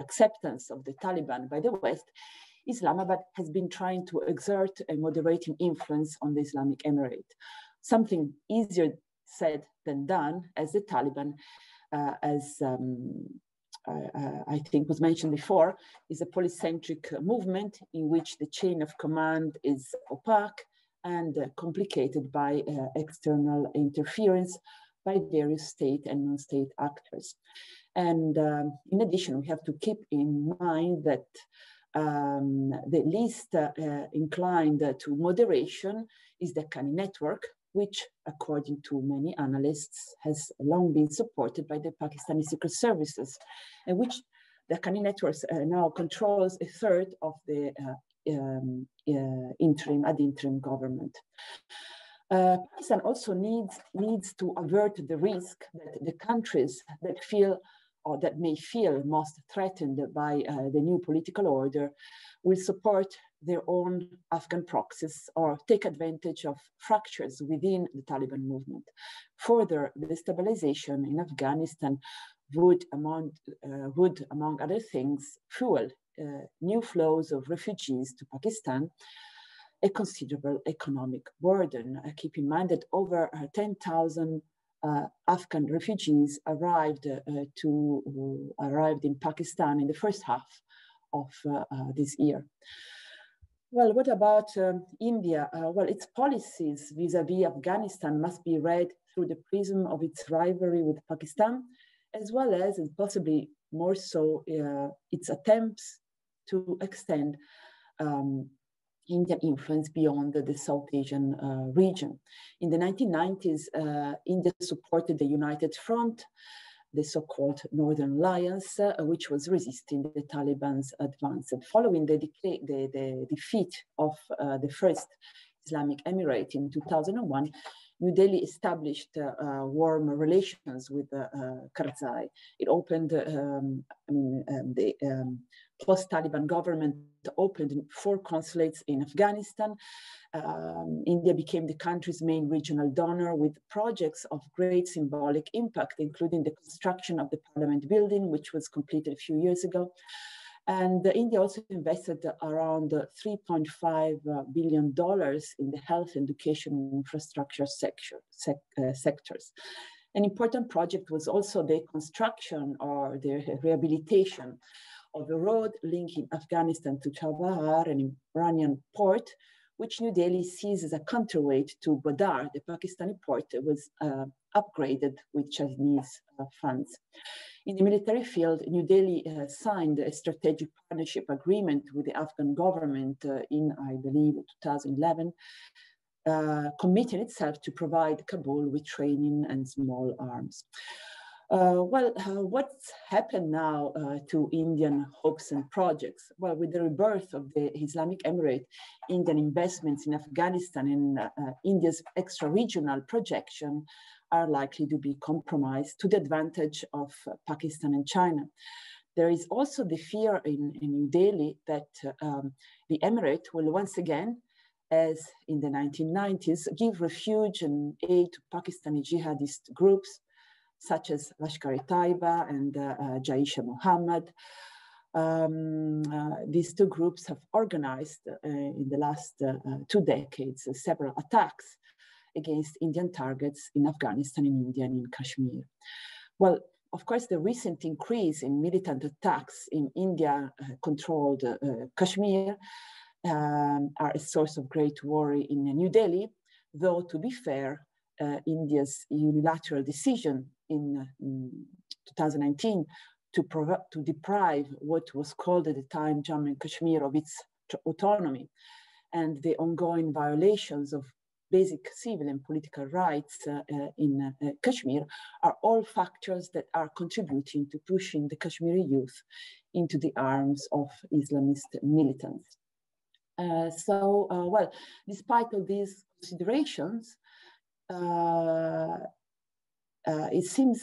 acceptance of the Taliban by the West, Islamabad has been trying to exert a moderating influence on the Islamic Emirate, something easier said than done, as the Taliban, I think was mentioned before, is a polycentric movement in which the chain of command is opaque and complicated by external interference by various state and non-state actors. And in addition, we have to keep in mind that the least inclined to moderation is the Haqqani network, which, according to many analysts, has long been supported by the Pakistani Secret Services, and which the Haqqani network now controls 1/3 of the ad interim government. Pakistan also needs to avert the risk that the countries that feel or that may feel most threatened by the new political order will support their own Afghan proxies or take advantage of fractures within the Taliban movement. Further, destabilization in Afghanistan would, among other things, fuel new flows of refugees to Pakistan, a considerable economic burden. Keep in mind that over 10,000 Afghan refugees arrived in Pakistan in the first half of this year. Well, what about India? Well, its policies vis-à-vis Afghanistan must be read through the prism of its rivalry with Pakistan, as well as, and possibly more so, its attempts to extend Indian influence beyond the South Asian region. In the 1990s, India supported the United Front, the so-called Northern Alliance, which was resisting the Taliban's advance. And following the defeat of the first Islamic Emirate in 2001, New Delhi established warm relations with Karzai. It opened, the post-Taliban government opened 4 consulates in Afghanistan. India became the country's main regional donor with projects of great symbolic impact, including the construction of the parliament building, which was completed a few years ago. And India also invested around $3.5 billion in the health, education, infrastructure sectors. An important project was also the construction or the rehabilitation of a road linking Afghanistan to Chabahar, an Iranian port, which New Delhi sees as a counterweight to Badar, the Pakistani port that was upgraded with Chinese funds. In the military field, New Delhi signed a strategic partnership agreement with the Afghan government in, I believe, 2011, committing itself to provide Kabul with training and small arms. What's happened now to Indian hopes and projects? Well, with the rebirth of the Islamic Emirate, Indian investments in Afghanistan and India's extra-regional projection are likely to be compromised to the advantage of Pakistan and China. There is also the fear in New Delhi that the Emirate will once again, as in the 1990s, give refuge and aid to Pakistani jihadist groups such as Lashkar-e-Taiba and Jaish-e-Mohammed. These 2 groups have organized in the last 2 decades several attacks against Indian targets in Afghanistan, in India, and in Kashmir. Well, of course, the recent increase in militant attacks in India-controlled Kashmir are a source of great worry in New Delhi, though, to be fair, India's unilateral decision in 2019 to deprive what was called at the time Jammu and Kashmir of its autonomy, and the ongoing violations of basic civil and political rights in Kashmir are all factors that are contributing to pushing the Kashmiri youth into the arms of Islamist militants. Despite all these considerations, it seems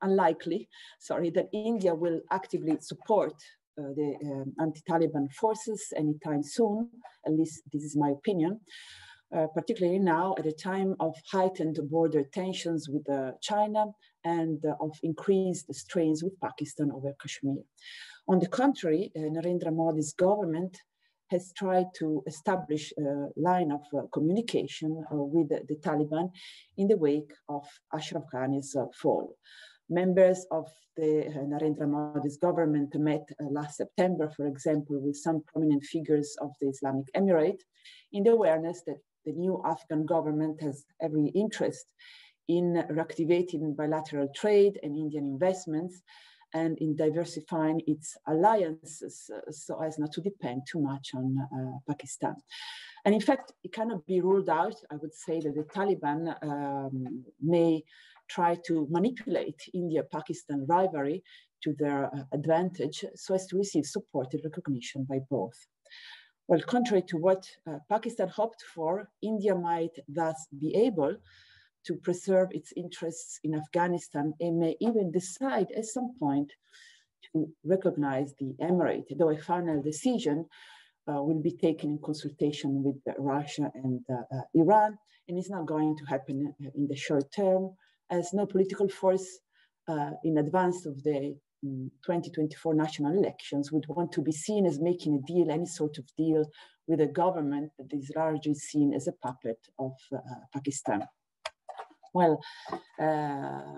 unlikely that India will actively support the anti-Taliban forces anytime soon, at least this is my opinion, particularly now at a time of heightened border tensions with China and of increased strains with Pakistan over Kashmir. On the contrary, Narendra Modi's government has tried to establish a line of communication with the Taliban in the wake of Ashraf Ghani's fall. Members of the Narendra Modi's government met last September, for example, with some prominent figures of the Islamic Emirate in the awareness that the new Afghan government has every interest in reactivating bilateral trade and Indian investments, and in diversifying its alliances so as not to depend too much on Pakistan. And in fact, it cannot be ruled out, I would say, that the Taliban may try to manipulate India-Pakistan rivalry to their advantage so as to receive support and recognition by both. Well, contrary to what Pakistan hoped for, India might thus be able to preserve its interests in Afghanistan and may even decide at some point to recognize the Emirate, though a final decision will be taken in consultation with Russia and Iran, and it's not going to happen in the short term, as no political force in advance of the 2024 national elections would want to be seen as making a deal, any sort of deal, with a government that is largely seen as a puppet of Pakistan. Well, I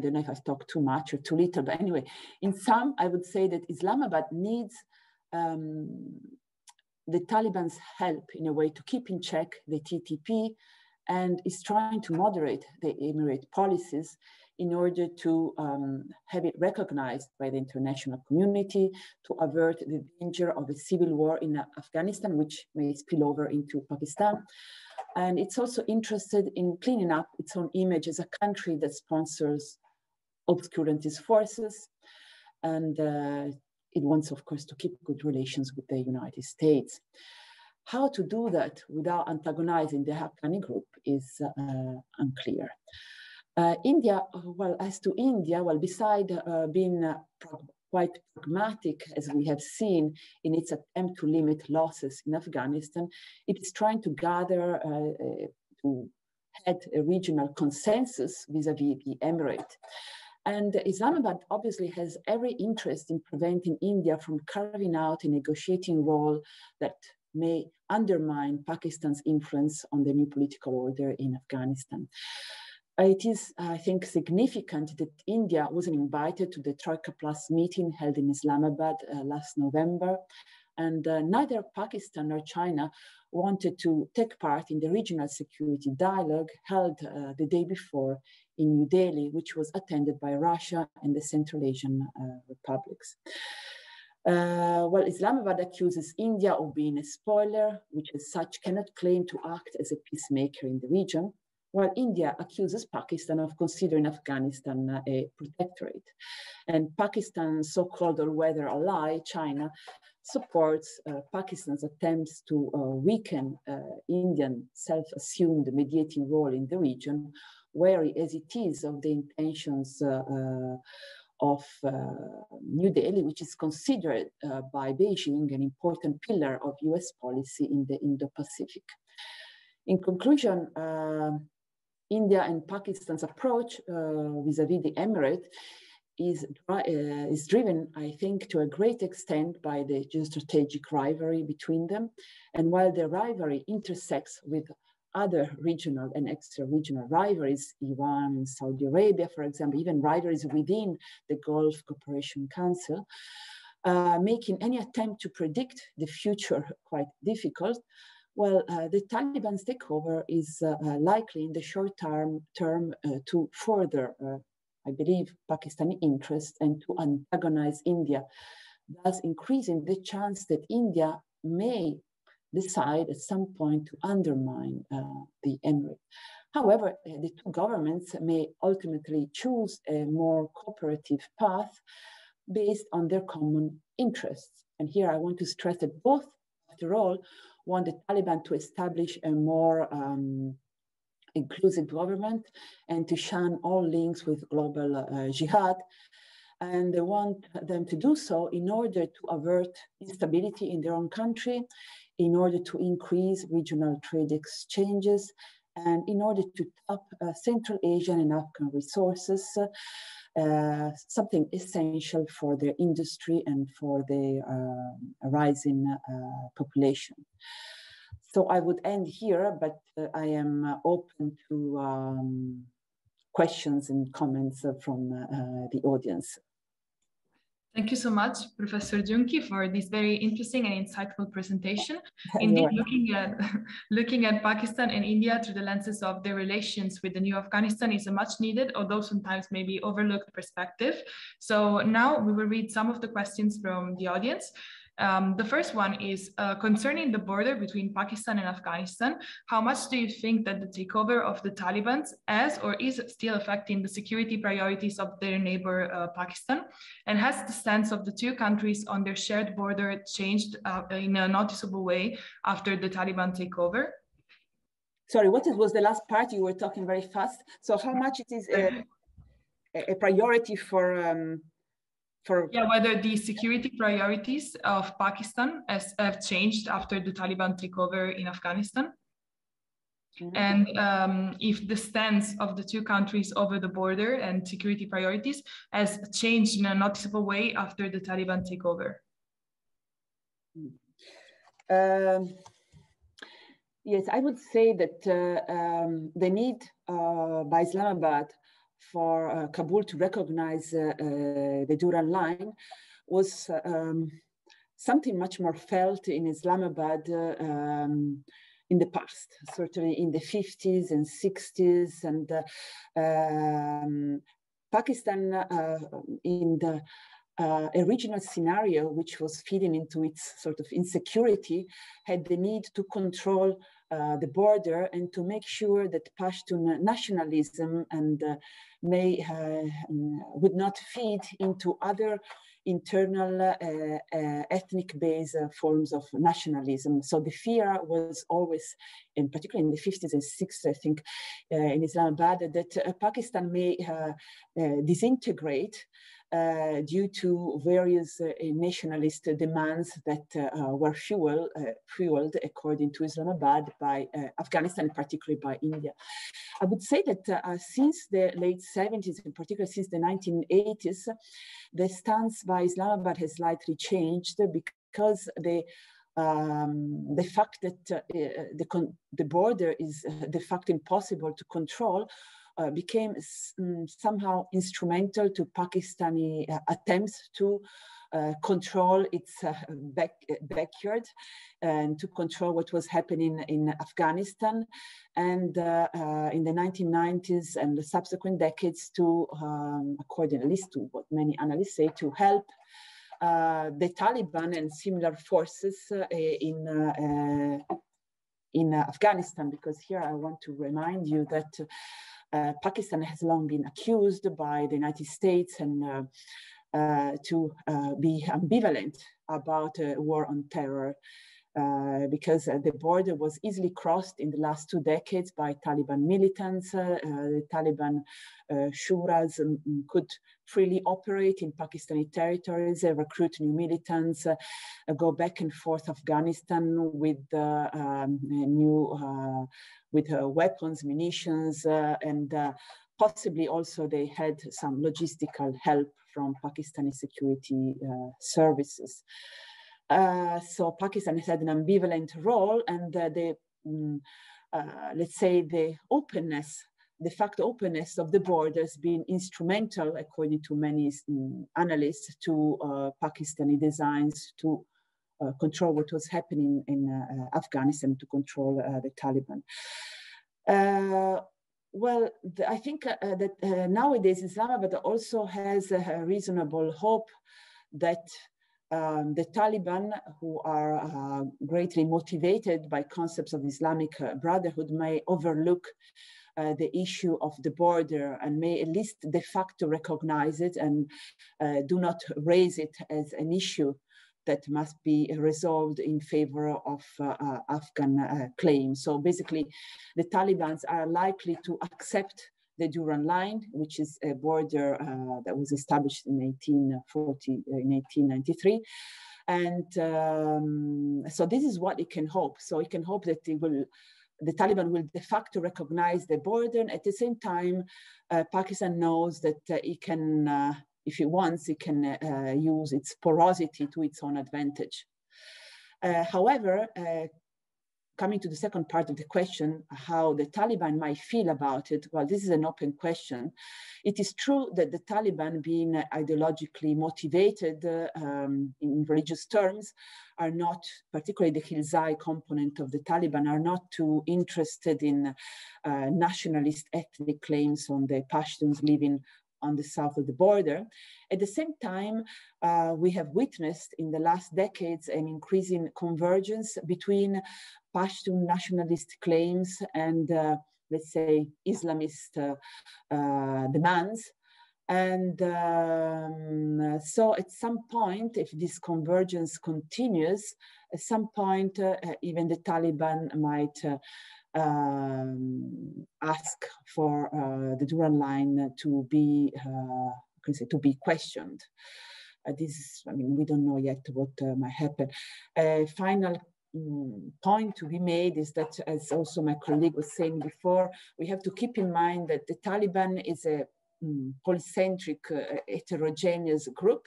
don't know if I've talked too much or too little, but anyway, in sum, I would say that Islamabad needs the Taliban's help in a way to keep in check the TTP and is trying to moderate the Emirate policies in order to have it recognized by the international community to avert the danger of a civil war in Afghanistan, which may spill over into Pakistan. And it's also interested in cleaning up its own image as a country that sponsors obscurantist forces. And it wants, of course, to keep good relations with the United States. How to do that without antagonizing the Haqqani group is unclear. India, well, as to India, well, beside being quite pragmatic, as we have seen in its attempt to limit losses in Afghanistan, it is trying to gather, to head a regional consensus vis-a-vis the Emirate. And Islamabad obviously has every interest in preventing India from carving out a negotiating role that may undermine Pakistan's influence on the new political order in Afghanistan. It is, I think, significant that India wasn't invited to the Troika Plus meeting held in Islamabad last November, and neither Pakistan nor China wanted to take part in the regional security dialogue held the day before in New Delhi, which was attended by Russia and the Central Asian republics. Well, Islamabad accuses India of being a spoiler, which as such cannot claim to act as a peacemaker in the region, while India accuses Pakistan of considering Afghanistan a protectorate. And Pakistan's so-called all-weather ally, China, supports Pakistan's attempts to weaken Indian self-assumed mediating role in the region, wary as it is of the intentions of New Delhi, which is considered by Beijing an important pillar of US policy in the Indo-Pacific. In conclusion, India and Pakistan's approach vis-a-vis the Emirate is driven, I think, to a great extent by the geostrategic rivalry between them. And while the rivalry intersects with other regional and extra-regional rivalries, Iran and Saudi Arabia, for example, even rivalries within the Gulf Cooperation Council, making any attempt to predict the future quite difficult. Well, the Taliban's takeover is likely in the short term to further, I believe, Pakistani interests and to antagonize India, thus increasing the chance that India may decide at some point to undermine the Emirate. However, the two governments may ultimately choose a more cooperative path based on their common interests. And here I want to stress that both, after all, want the Taliban to establish a more inclusive government and to shun all links with global jihad. And they want them to do so in order to avert instability in their own country, in order to increase regional trade exchanges, and in order to tap Central Asian and Afghan resources, something essential for their industry and for the rising population. So I would end here, but I am open to questions and comments from the audience. Thank you so much, Professor Giunchi, for this very interesting and insightful presentation. Indeed, looking at Pakistan and India through the lenses of their relations with the new Afghanistan is a much needed, although sometimes maybe overlooked, perspective. So now we will read some of the questions from the audience. The first one is concerning the border between Pakistan and Afghanistan. How much do you think that the takeover of the Taliban has or is still affecting the security priorities of their neighbor Pakistan? And has the stance of the two countries on their shared border changed in a noticeable way after the Taliban takeover? Sorry, what was the last part? You were talking very fast. So how much it is a priority for... Yeah, whether the security priorities of Pakistan have changed after the Taliban takeover in Afghanistan. Mm-hmm. And if the stance of the two countries over the border and security priorities has changed in a noticeable way after the Taliban takeover. Yes, I would say that the need by Islamabad for Kabul to recognize the Duran Line was something much more felt in Islamabad in the past, certainly in the 50s and 60s, and Pakistan in the original scenario, which was feeding into its sort of insecurity, had the need to control the border and to make sure that Pashtun nationalism and would not feed into other internal ethnic-based forms of nationalism. So the fear was always, in particular in the 50s and 60s, I think, in Islamabad, that Pakistan may disintegrate due to various nationalist demands that were fueled, according to Islamabad, by Afghanistan, particularly by India. I would say that since the late 70s, in particular since the 1980s, the stance by Islamabad has slightly changed, because the fact that the border is de facto impossible to control became somehow instrumental to Pakistani attempts to control its backyard and to control what was happening in Afghanistan, and in the 1990s and the subsequent decades to, according at least to what many analysts say, to help the Taliban and similar forces in Afghanistan. Because here I want to remind you that Pakistan has long been accused by the United States and to be ambivalent about war on terror, because the border was easily crossed in the last 2 decades by Taliban militants. The Taliban shuras could freely operate in Pakistani territories, recruit new militants, go back and forth Afghanistan with new weapons, munitions, and possibly also they had some logistical help from Pakistani security services. So Pakistan has had an ambivalent role, and let's say the openness, the fact openness of the borders being instrumental, according to many analysts, to Pakistani designs to control what was happening in Afghanistan, to control the Taliban. Well, I think that nowadays Islamabad also has a reasonable hope that the Taliban, who are greatly motivated by concepts of Islamic brotherhood, may overlook the issue of the border and may at least de facto recognize it and do not raise it as an issue that must be resolved in favor of Afghan claims. So basically, the Taliban are likely to accept the Durand Line, which is a border that was established in 1893. And so this is what it can hope. So it can hope that the Taliban will de facto recognize the border. And at the same time, Pakistan knows that it can, if it wants, it can use its porosity to its own advantage. However, coming to the second part of the question, how the Taliban might feel about it, well, this is an open question. It is true that the Taliban, being ideologically motivated in religious terms, are not, particularly the Hilzai component of the Taliban, are not too interested in nationalist ethnic claims on the Pashtuns living on the south of the border. At the same time, we have witnessed in the last decades an increasing convergence between Pashtun nationalist claims and, let's say, Islamist demands. And so at some point, if this convergence continues, at some point, even the Taliban might ask for the Durand Line to be, to be questioned. This, I mean, we don't know yet what might happen. Final point to be made is that, as also my colleague was saying before, we have to keep in mind that the Taliban is a polycentric, heterogeneous group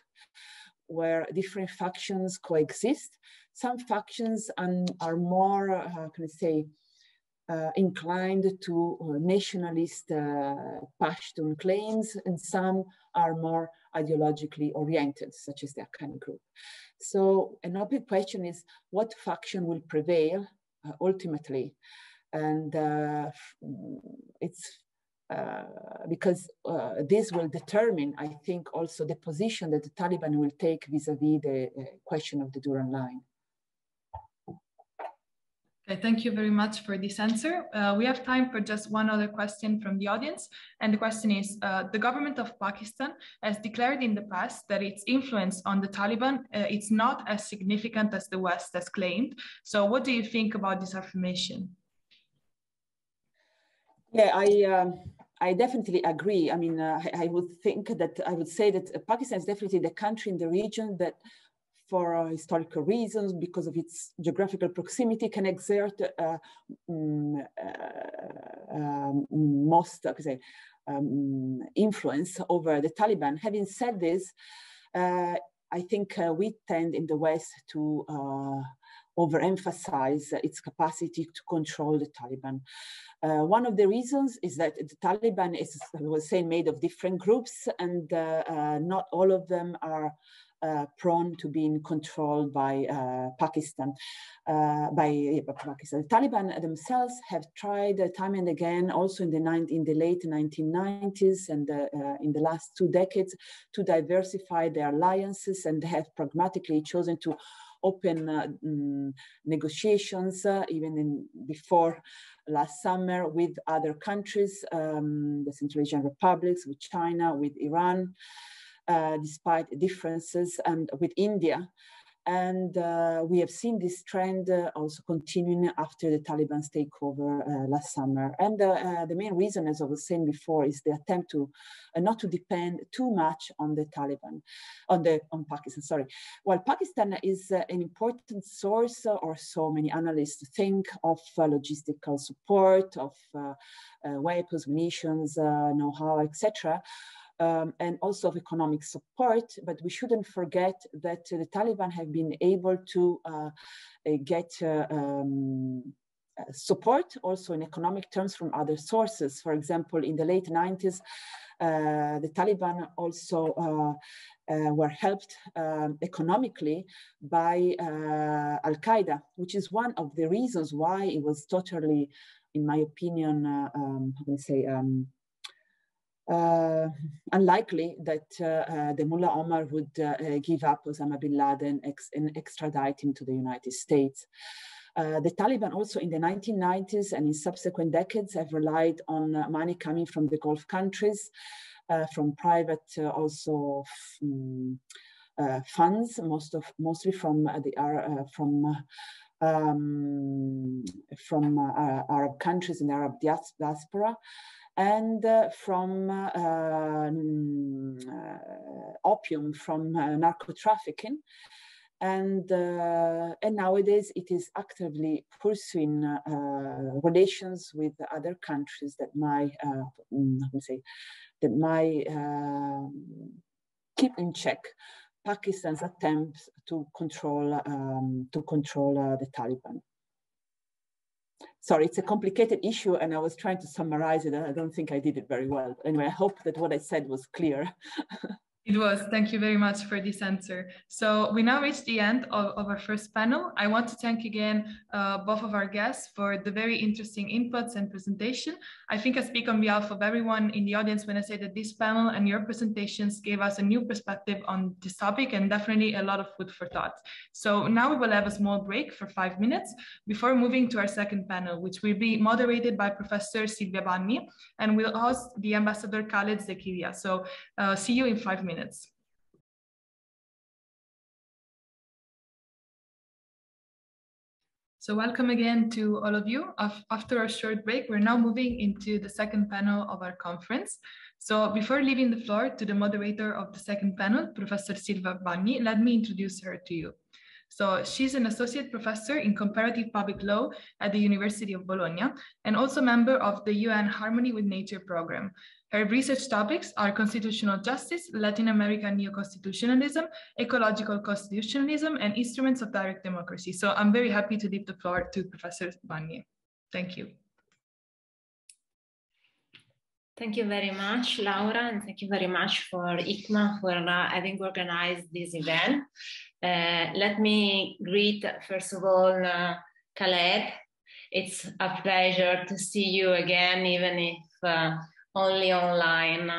where different factions coexist. Some factions are more, inclined to nationalist Pashtun claims, and some are more ideologically oriented, such as the Haqqani group. So an open question is what faction will prevail ultimately, and it's because this will determine, I think, also the position that the Taliban will take vis-a-vis the question of the Durand Line. Okay, thank you very much for this answer. We have time for just one other question from the audience. And the question is, the government of Pakistan has declared in the past that its influence on the Taliban it's not as significant as the West has claimed. So what do you think about this affirmation? Yeah, I definitely agree. I mean, I would think that, I would say that Pakistan is definitely the country in the region that for historical reasons, because of its geographical proximity, can exert most influence over the Taliban. Having said this, I think we tend in the West to overemphasize its capacity to control the Taliban. One of the reasons is that the Taliban is, as I was saying, made of different groups, and not all of them are prone to being controlled by Pakistan. The Taliban themselves have tried time and again, also in the late 1990s and in the last two decades, to diversify their alliances, and have pragmatically chosen to open negotiations, even before last summer, with other countries, the Central Asian republics, with China, with Iran, despite differences, and with India. And we have seen this trend also continuing after the Taliban's takeover last summer. And the main reason, as I was saying before, is the attempt to not to depend too much on the Taliban, on Pakistan, sorry. While Pakistan is an important source, or so many analysts think, of logistical support, of weapons, munitions, know-how, etc., and also of economic support, but we shouldn't forget that the Taliban have been able to get support also in economic terms from other sources. For example, in the late 90s, the Taliban also were helped economically by Al-Qaeda, which is one of the reasons why it was totally, in my opinion, unlikely that the Mullah Omar would give up Osama bin Laden and extradite him to the United States. The Taliban also in the 1990s and in subsequent decades have relied on money coming from the Gulf countries, from private also funds, mostly from Arab countries and Arab diaspora, and from opium, from narco trafficking, and nowadays it is actively pursuing relations with other countries that might, keep in check Pakistan's attempts to control the Taliban. Sorry, it's a complicated issue, and I was trying to summarize it, and I don't think I did it very well. Anyway, I hope that what I said was clear. It was. Thank you very much for this answer. So we now reach the end of our first panel. I want to thank again both of our guests for the very interesting inputs and presentation. I think I speak on behalf of everyone in the audience when I say that this panel and your presentations gave us a new perspective on this topic, and definitely a lot of food for thought. So now we will have a small break for 5 minutes before moving to our second panel, which will be moderated by Professor Silvia Bagni, and will host the Ambassador Khaled Zekriya. So see you in 5 minutes. So welcome again to all of you. After a short break, we're now moving into the second panel of our conference. So before leaving the floor to the moderator of the second panel, Professor Silvia Bagni, let me introduce her to you. So she's an associate professor in comparative public law at the University of Bologna, and also member of the UN Harmony with Nature program. Her research topics are constitutional justice, Latin American neoconstitutionalism, ecological constitutionalism, and instruments of direct democracy. So I'm very happy to leave the floor to Professor Bagni. Thank you. Thank you very much, Laura, and thank you very much for Hikma for having organized this event. Let me greet, first of all, Khaled. It's a pleasure to see you again, even if only online.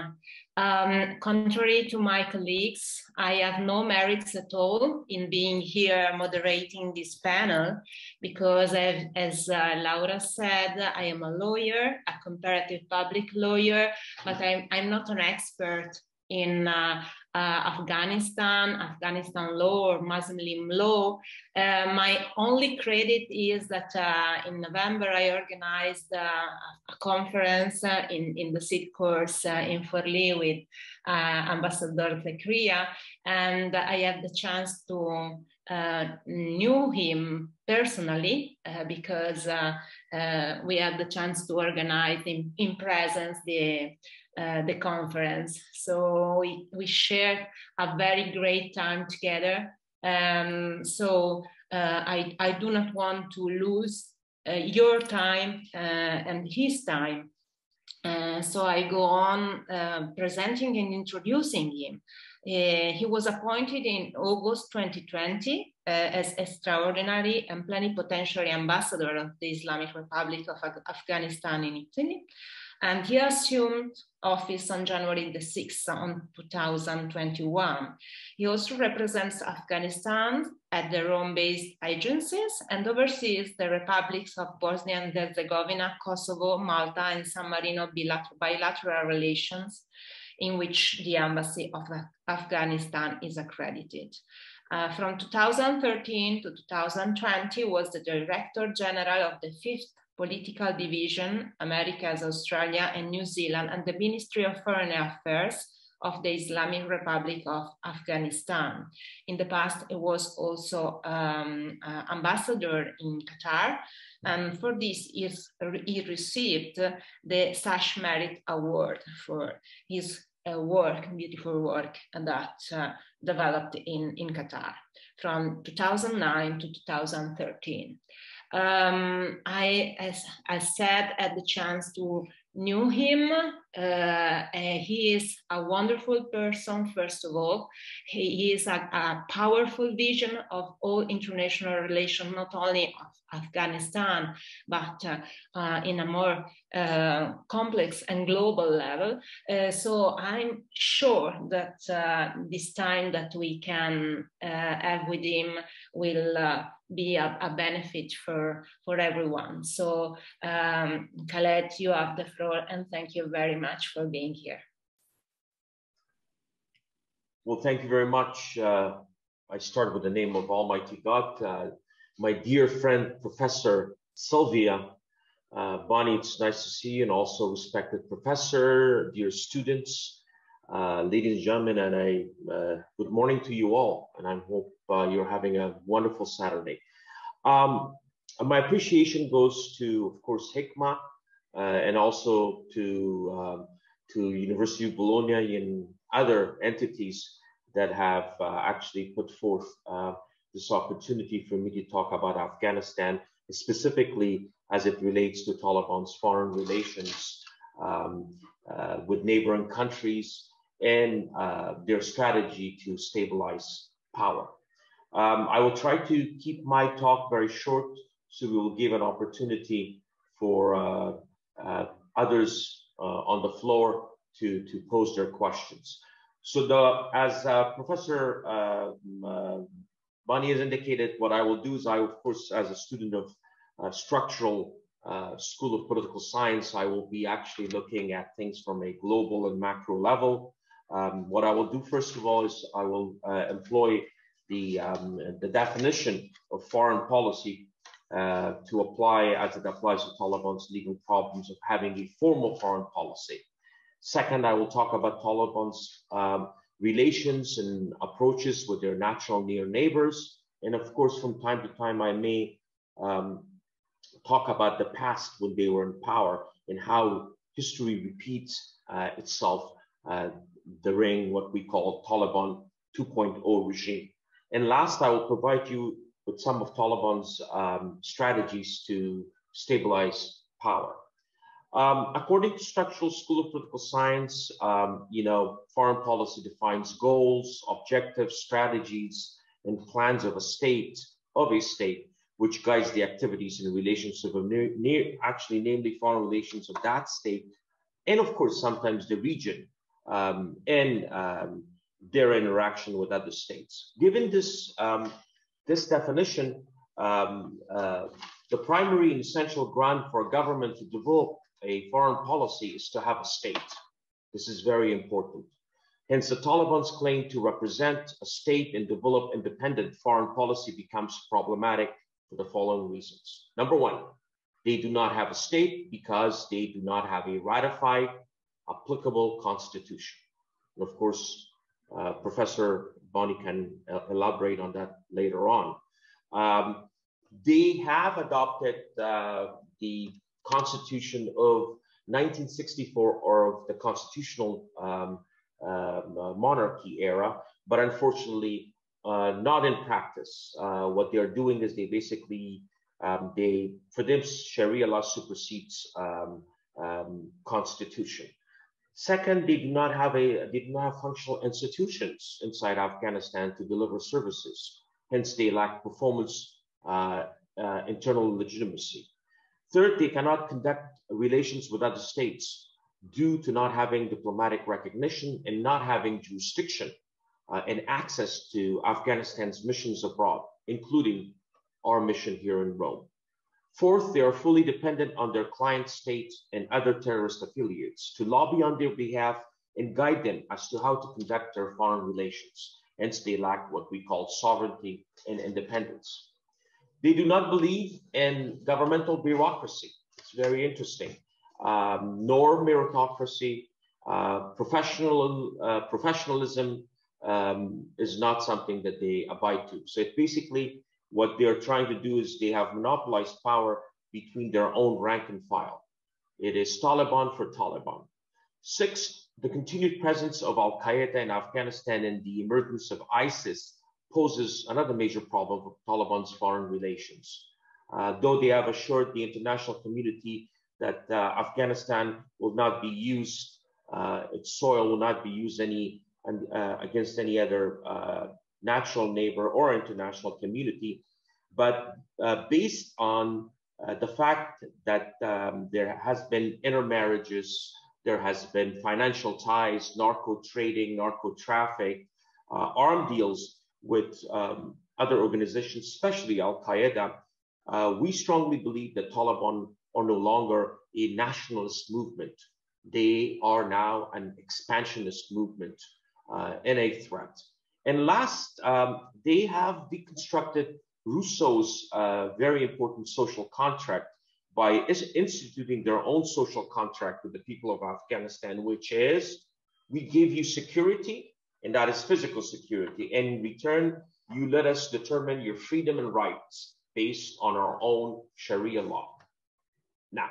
Contrary to my colleagues, I have no merits at all in being here moderating this panel, because as Laura said, I am a lawyer, a comparative public lawyer, but I'm not an expert in Afghanistan law or Muslim law. My only credit is that in November I organized a conference in the SID course in Forlì with Ambassador Zekriya, and I had the chance to knew him personally because we had the chance to organize in presence the conference. So we shared a very great time together. I do not want to lose your time and his time. So I go on presenting and introducing him. He was appointed in August 2020 as Extraordinary and Plenipotentiary Ambassador of the Islamic Republic of Afghanistan in Italy. And he assumed office on January the 6th, 2021. He also represents Afghanistan at the Rome-based agencies and oversees the republics of Bosnia and Herzegovina, Kosovo, Malta, and San Marino bilateral relations in which the embassy of Afghanistan is accredited. From 2013 to 2020 was the Director General of the 5th Political Division, Americas, Australia, and New Zealand, and the Ministry of Foreign Affairs of the Islamic Republic of Afghanistan. In the past, it was also ambassador in Qatar, and for this, he received the Sash Merit Award for his beautiful work that developed in Qatar from 2009 to 2013. I, as I said, had the chance to knew him. He is a wonderful person, first of all. He is a powerful vision of all international relations, not only of Afghanistan, but in a more complex and global level. So I'm sure that this time that we can have with him will be a benefit for everyone. So Khaled, you have the floor, and thank you very much for being here. Well, thank you very much. I start with the name of Almighty God. My dear friend, Professor Silvia Bagni, it's nice to see you, and also respected professor, dear students, ladies and gentlemen, and good morning to you all, and I hope you're having a wonderful Saturday. My appreciation goes to, of course, Hikma, and also to University of Bologna and other entities that have actually put forth this opportunity for me to talk about Afghanistan, specifically as it relates to Taliban's foreign relations with neighboring countries and their strategy to stabilize power. I will try to keep my talk very short, so we will give an opportunity for others on the floor to pose their questions. So as Professor Bagni has indicated, what I will do is I, of course, as a student of structural School of Political Science, I will be actually looking at things from a global and macro level. What I will do, first of all, is I will employ the definition of foreign policy to apply as it applies to Taliban's legal problems of having a formal foreign policy. Second, I will talk about Taliban's relations and approaches with their natural near neighbors. And of course, from time to time, I may talk about the past when they were in power and how history repeats itself during what we call Taliban 2.0 regime. And last, I will provide you with some of Taliban's strategies to stabilize power. According to Structural School of Political Science, foreign policy defines goals, objectives, strategies, and plans of a state, which guides the activities and relations of namely foreign relations of that state, and of course, sometimes the region in their interaction with other states. Given this, this definition, the primary and essential ground for a government to develop a foreign policy is to have a state. This is very important. Hence, the Taliban's claim to represent a state and develop independent foreign policy becomes problematic for the following reasons. Number one, they do not have a state because they do not have a ratified, applicable constitution. And of course, Professor Bagni can elaborate on that later on. They have adopted the Constitution of 1964 or of the constitutional monarchy era, but unfortunately not in practice. What they are doing is they basically, for them, Sharia law supersedes constitution. Second, they do not have functional institutions inside Afghanistan to deliver services. Hence, they lack performance internal legitimacy. Third, they cannot conduct relations with other states due to not having diplomatic recognition and not having jurisdiction and access to Afghanistan's missions abroad, including our mission here in Rome. Fourth, they are fully dependent on their client state and other terrorist affiliates to lobby on their behalf and guide them as to how to conduct their foreign relations. Hence, they lack what we call sovereignty and independence. They do not believe in governmental bureaucracy. It's very interesting. Nor meritocracy, professionalism is not something that they abide to. So it basically, what they're trying to do is they have monopolized power between their own rank and file. It is Taliban for Taliban. Sixth, the continued presence of Al-Qaeda in Afghanistan and the emergence of ISIS poses another major problem for Taliban's foreign relations. Though they have assured the international community that Afghanistan will not be used, its soil will not be used against any other natural neighbor or international community. But based on the fact that there has been intermarriages, there has been financial ties, narco trading, narco traffic, arm deals with other organizations, especially Al-Qaeda, we strongly believe that Taliban are no longer a nationalist movement. They are now an expansionist movement and a threat. And last, they have deconstructed Rousseau's very important social contract by instituting their own social contract with the people of Afghanistan, which is, we give you security, and that is physical security. And in return, you let us determine your freedom and rights based on our own Sharia law. Now,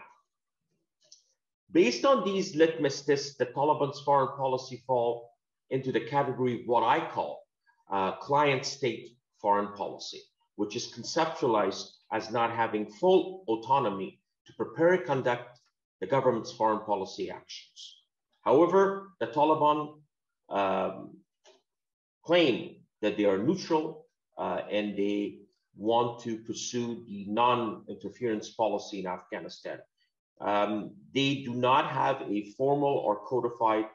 based on these litmus tests, the Taliban's foreign policy fall into the category of what I call client state foreign policy, which is conceptualized as not having full autonomy to prepare and conduct the government's foreign policy actions. However, the Taliban claim that they are neutral and they want to pursue the non-interference policy in Afghanistan. They do not have a formal or codified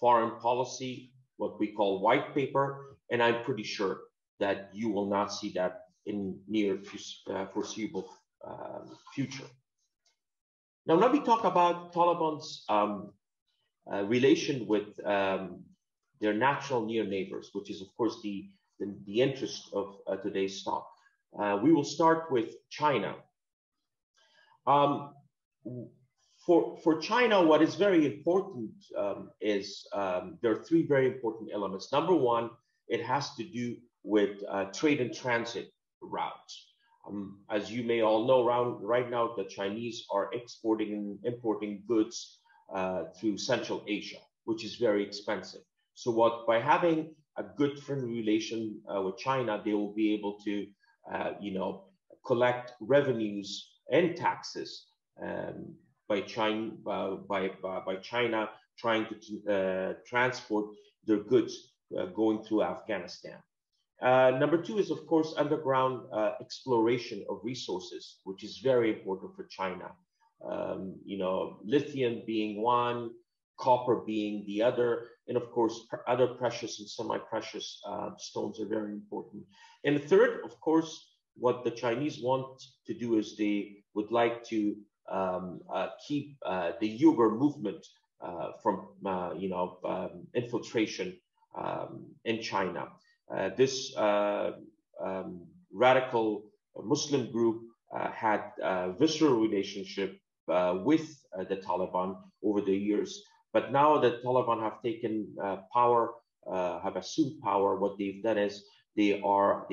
foreign policy, what we call white paper, and I'm pretty sure that you will not see that in near foreseeable future. Now, let me talk about Taliban's relation with their natural near neighbors, which is, of course, the interest of today's talk. We will start with China. For China, what is very important is there are three very important elements. Number one, it has to do with trade and transit routes. As you may all know, right now the Chinese are exporting and importing goods through Central Asia, which is very expensive. So by having a good friendly relation with China, they will be able to collect revenues and taxes by China trying to transport their goods going through Afghanistan. Number two is, of course, underground exploration of resources, which is very important for China. Lithium being one, copper being the other, and of course, other precious and semi-precious stones are very important. And third, of course, what the Chinese want to do is they would like to keep the Uyghur movement from infiltration in China. This radical Muslim group had a visceral relationship with the Taliban over the years. But now the Taliban have taken power, have assumed power. What they've done is they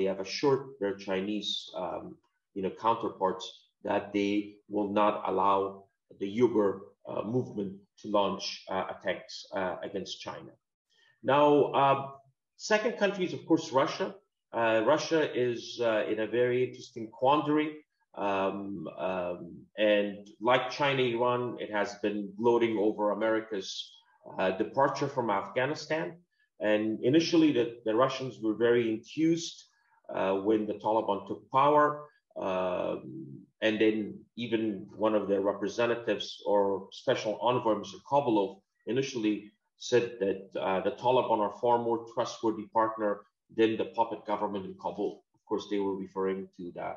have assured their Chinese counterparts that they will not allow the Uyghur movement to launch attacks against China. Now, second country is, of course, Russia. Russia is in a very interesting quandary. And like China, Iran, it has been gloating over America's departure from Afghanistan. And initially, the Russians were very enthused when the Taliban took power. And then even one of their representatives or special envoy, Mr. Kobolov, initially said that the Taliban are far more trustworthy partner than the puppet government in Kabul. Of course, they were referring to the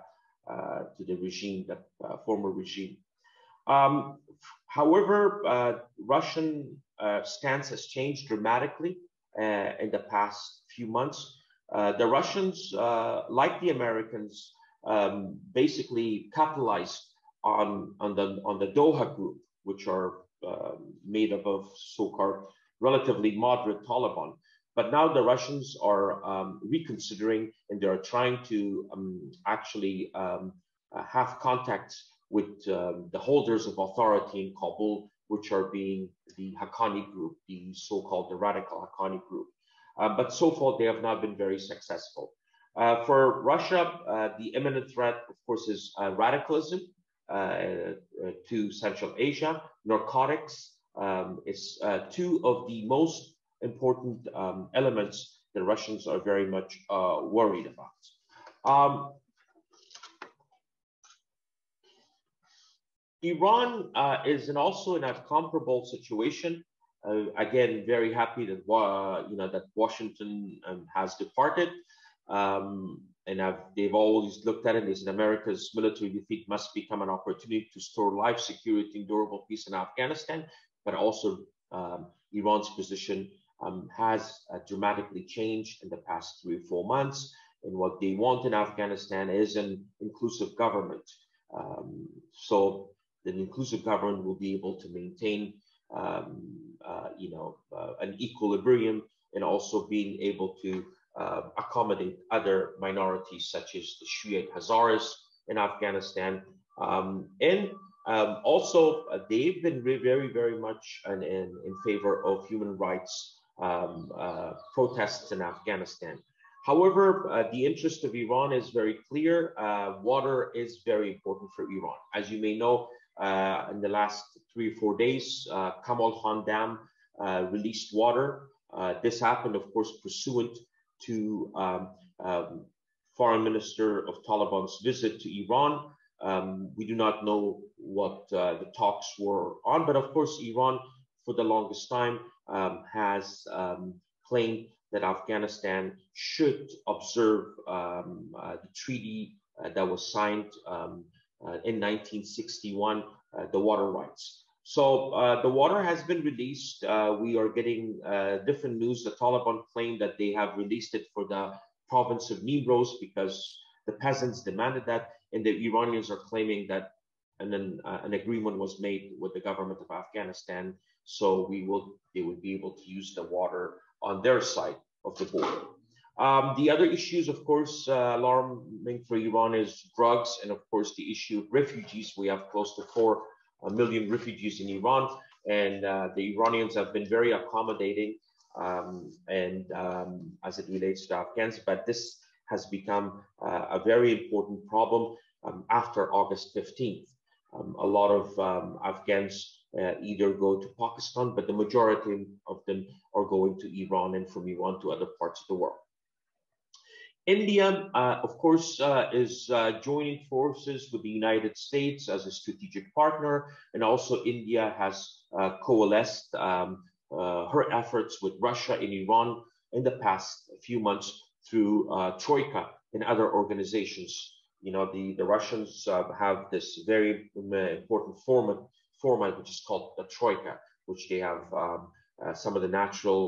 regime, the former regime. However, Russian stance has changed dramatically in the past few months. The Russians, like the Americans, basically capitalized on the Doha group, which are made up of so-called relatively moderate Taliban. But now the Russians are reconsidering, and they are trying to actually have contacts with the holders of authority in Kabul, which are being the Haqqani group, the so-called radical Haqqani group. But so far, they have not been very successful. For Russia, the imminent threat, of course, is radicalism to Central Asia, narcotics. It's two of the most important elements that Russians are very much worried about. Iran is also in a comparable situation. Again, very happy that that Washington has departed, and they've always looked at it as America's military defeat must become an opportunity to store life, security, and durable peace in Afghanistan, but also Iran's position has dramatically changed in the past 3 or 4 months. And what they want in Afghanistan is an inclusive government. So the inclusive government will be able to maintain an equilibrium, and also being able to accommodate other minorities such as the Shiite Hazaras in Afghanistan. Also, they've been very, very much in favor of human rights protests in Afghanistan. However, the interest of Iran is very clear. Water is very important for Iran. As you may know, in the last 3 or 4 days, Kamal Khan Dam released water. This happened, of course, pursuant to Foreign Minister of Taliban's visit to Iran. We do not know what the talks were on, but of course, Iran, for the longest time, has claimed that Afghanistan should observe the treaty that was signed in 1961, the water rights. So the water has been released. We are getting different news. The Taliban claim that they have released it for the province of Nimroz because the peasants demanded that, and the Iranians are claiming that an agreement was made with the government of Afghanistan, so they would be able to use the water on their side of the border. The other issues, of course, alarming for Iran is drugs, and of course the issue of refugees. We have close to 4 million refugees in Iran, and the Iranians have been very accommodating as it relates to Afghans, but this has become a very important problem after August 15th. A lot of Afghans either go to Pakistan, but the majority of them are going to Iran and from Iran to other parts of the world. India, of course, is joining forces with the United States as a strategic partner, and also India has coalesced her efforts with Russia and Iran in the past few months through Troika and other organizations. You know, the Russians have this very important format which is called the Troika, which they have some of the natural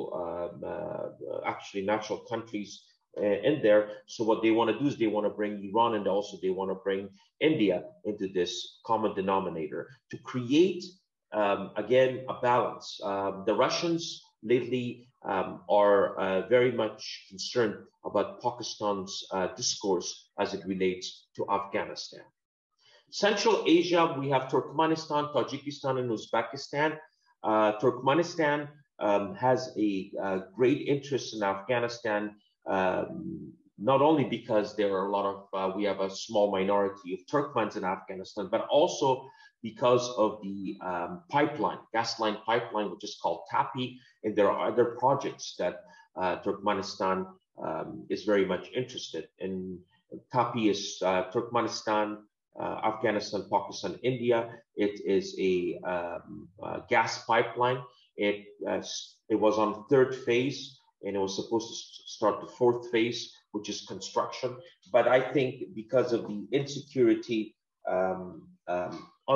countries in there. So what they want to do is they want to bring Iran, and also they want to bring India into this common denominator to create, again, a balance. The Russians lately are very much concerned about Pakistan's discourse as it relates to Afghanistan. Central Asia, we have Turkmenistan, Tajikistan, and Uzbekistan. Turkmenistan has a great interest in Afghanistan, not only because there are a lot of, we have a small minority of Turkmens in Afghanistan, but also because of the pipeline, gas line pipeline, which is called TAPI, and there are other projects that Turkmenistan is very much interested in. TAPI is Turkmenistan, Afghanistan, Pakistan, India. It is a gas pipeline. It was on third phase, and it was supposed to start the fourth phase, which is construction. But I think because of the insecurity on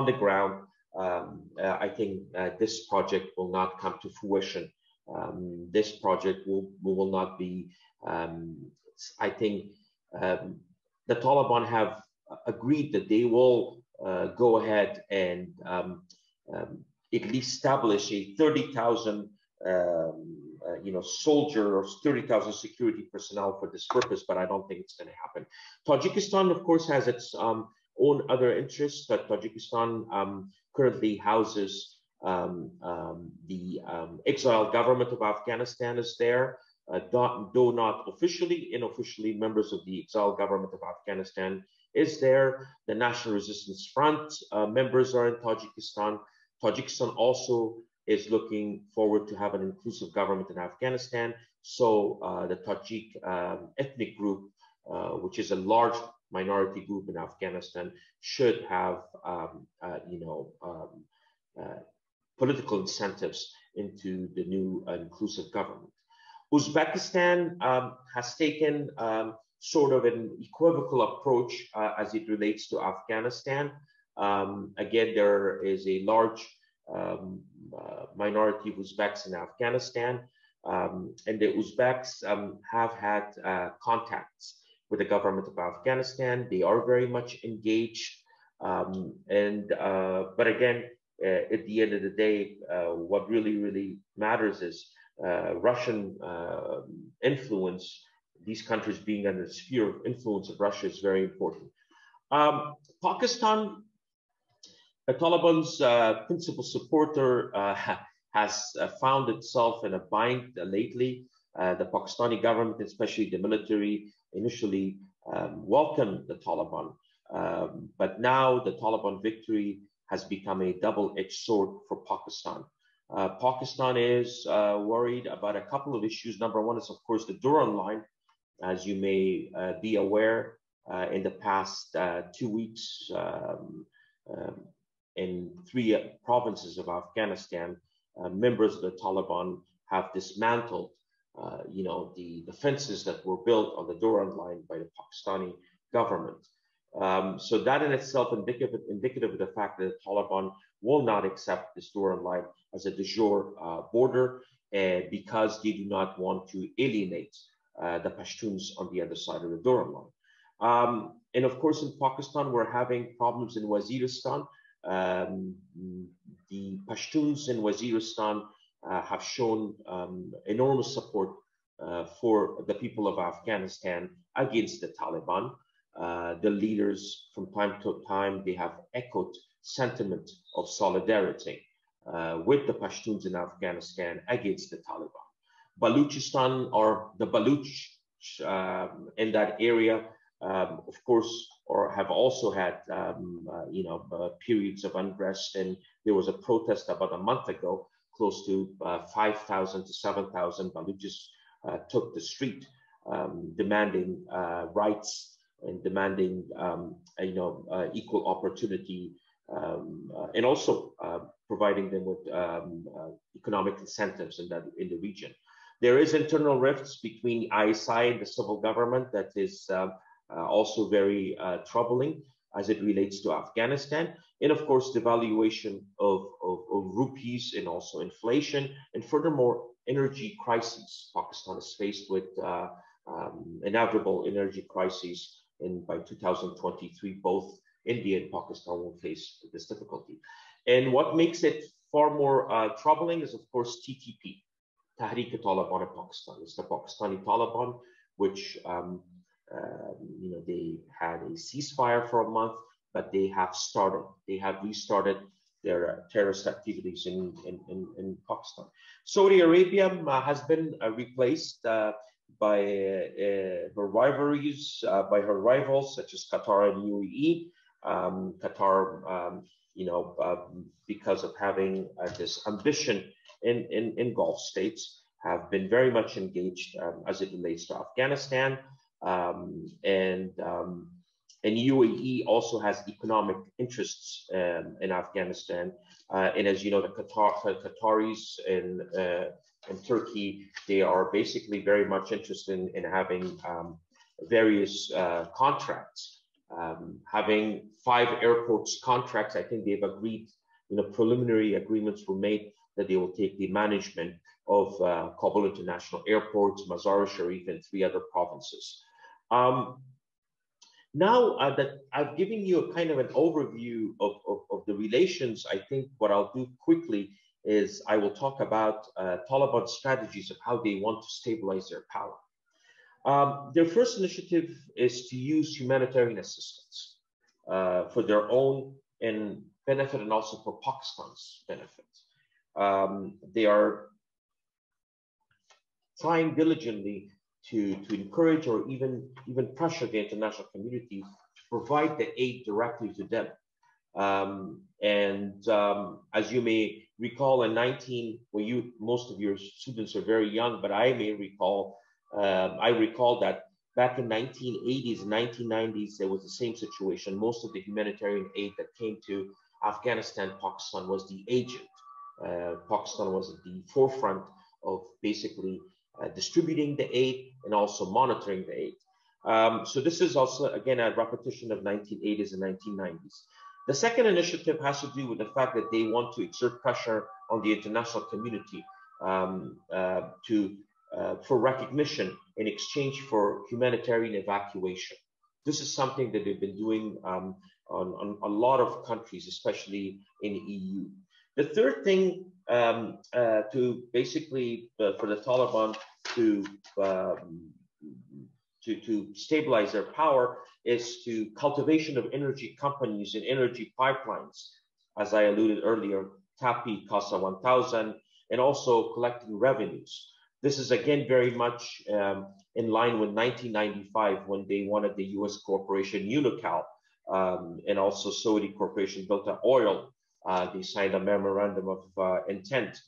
the ground, I think this project will not come to fruition. This project will not be, I think the Taliban have agreed that they will go ahead and at least establish a 30,000 soldier or 30,000 security personnel for this purpose, but I don't think it's going to happen. Tajikistan, of course, has its own other interests. That Tajikistan currently houses the exiled government of Afghanistan is there, though not officially. Unofficially, members of the exiled government of Afghanistan is there. The National Resistance Front members are in Tajikistan. Tajikistan also is looking forward to have an inclusive government in Afghanistan. So the Tajik ethnic group, which is a large minority group in Afghanistan, should have political incentives into the new inclusive government. Uzbekistan has taken sort of an equivocal approach as it relates to Afghanistan. Again, there is a large minority of Uzbeks in Afghanistan, and the Uzbeks have had contacts with the government of Afghanistan. They are very much engaged, but again, at the end of the day, what really matters is Russian influence. These countries being under the sphere of influence of Russia is very important. Pakistan. The Taliban's principal supporter has found itself in a bind lately. The Pakistani government, especially the military, initially welcomed the Taliban. But now the Taliban victory has become a double-edged sword for Pakistan. Pakistan is worried about a couple of issues. Number one is, of course, the Durand line. As you may be aware, in the past 2 weeks, in three provinces of Afghanistan, members of the Taliban have dismantled, the fences that were built on the Durand line by the Pakistani government. So that in itself indicative of the fact that the Taliban will not accept this Durand line as a de jure border, because they do not want to alienate the Pashtuns on the other side of the Durand line. And of course, in Pakistan, we're having problems in Waziristan. The Pashtuns in Waziristan have shown enormous support for the people of Afghanistan against the Taliban. The leaders, from time to time, they have echoed sentiment of solidarity with the Pashtuns in Afghanistan against the Taliban. Baluchistan, or the Baluch in that area, of course, or have also had, periods of unrest. And there was a protest about a month ago, close to 5,000 to 7,000 Baluchis took the street demanding rights and demanding equal opportunity, and also providing them with economic incentives in the region. There is internal rifts between ISI and the civil government that is also very troubling as it relates to Afghanistan, and of course devaluation of rupees and also inflation, and furthermore energy crises. Pakistan is faced with inevitable energy crises, and by 2023 both India and Pakistan will face this difficulty. And what makes it far more troubling is of course TTP, Tahrik-e-Taliban of Pakistan. It's the Pakistani Taliban, which they had a ceasefire for a month, but they have restarted their terrorist activities in Pakistan. Saudi Arabia has been replaced by her rivals such as Qatar and UAE. Qatar, because of having this ambition in Gulf states, have been very much engaged as it relates to Afghanistan. And UAE also has economic interests in Afghanistan. And as you know, the Qataris and Turkey, they are basically very much interested in having various contracts, having 5 airports contracts. I think they've agreed, preliminary agreements were made that they will take the management of Kabul International Airport, Mazar-e-Sharif, and 3 other provinces. Now that I've given you a kind of an overview of the relations, I think what I'll do quickly is I will talk about Taliban strategies of how they want to stabilize their power. Their first initiative is to use humanitarian assistance for their own benefit and also for Pakistan's benefit. They are trying diligently to encourage or even pressure the international community to provide the aid directly to them. As you may recall, in 19, well, most of your students are very young, but I may recall, I recall that back in 1980s, 1990s, there was the same situation. Most of the humanitarian aid that came to Afghanistan, Pakistan was the agent. Pakistan was at the forefront of basically distributing the aid and also monitoring the aid. So this is also, again, a repetition of 1980s and 1990s. The second initiative has to do with the fact that they want to exert pressure on the international community for recognition in exchange for humanitarian evacuation. This is something that they've been doing on a lot of countries, especially in the EU. The third thing for the Taliban to stabilize their power is to cultivation of energy companies and energy pipelines, as I alluded earlier, TAPI, Kasa 1000, and also collecting revenues. This is again very much in line with 1995 when they wanted the US corporation Unocal and also Saudi corporation Delta Oil. They signed a memorandum of intent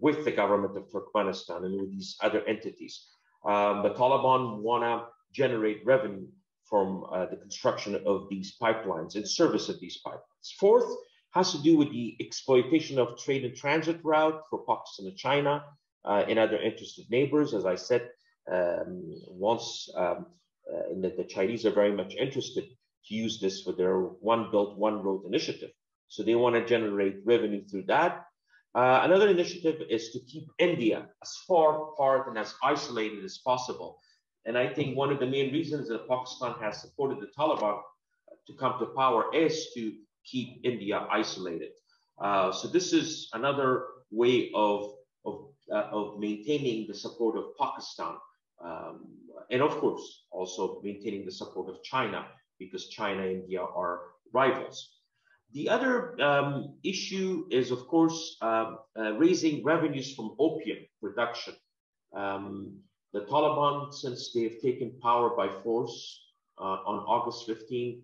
with the government of Turkmenistan and with these other entities. The Taliban want to generate revenue from the construction of these pipelines and service of these pipelines. Fourth has to do with the exploitation of trade and transit route for Pakistan and China and other interested neighbors. As I said, the Chinese are very much interested to use this for their One Belt, One Road initiative. So they want to generate revenue through that. Another initiative is to keep India as far apart and as isolated as possible. And I think one of the main reasons that Pakistan has supported the Taliban to come to power is to keep India isolated. So this is another way of maintaining the support of Pakistan. And of course, also maintaining the support of China, because China and India are rivals. The other issue is, of course, raising revenues from opium production. The Taliban, since they've taken power by force on August 15,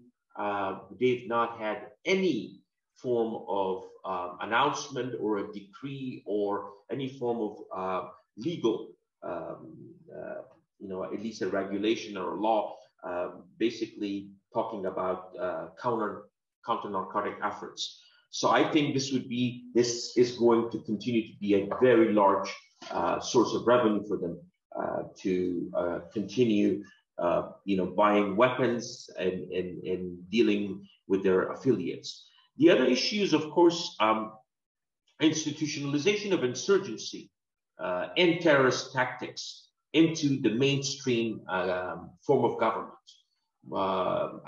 they've not had any form of announcement or a decree or any form of legal at least a regulation or a law, basically talking about counter-narcotic efforts. So I think this is going to continue to be a very large source of revenue for them to continue, buying weapons and dealing with their affiliates. The other issue is, of course, institutionalization of insurgency and terrorist tactics into the mainstream form of government.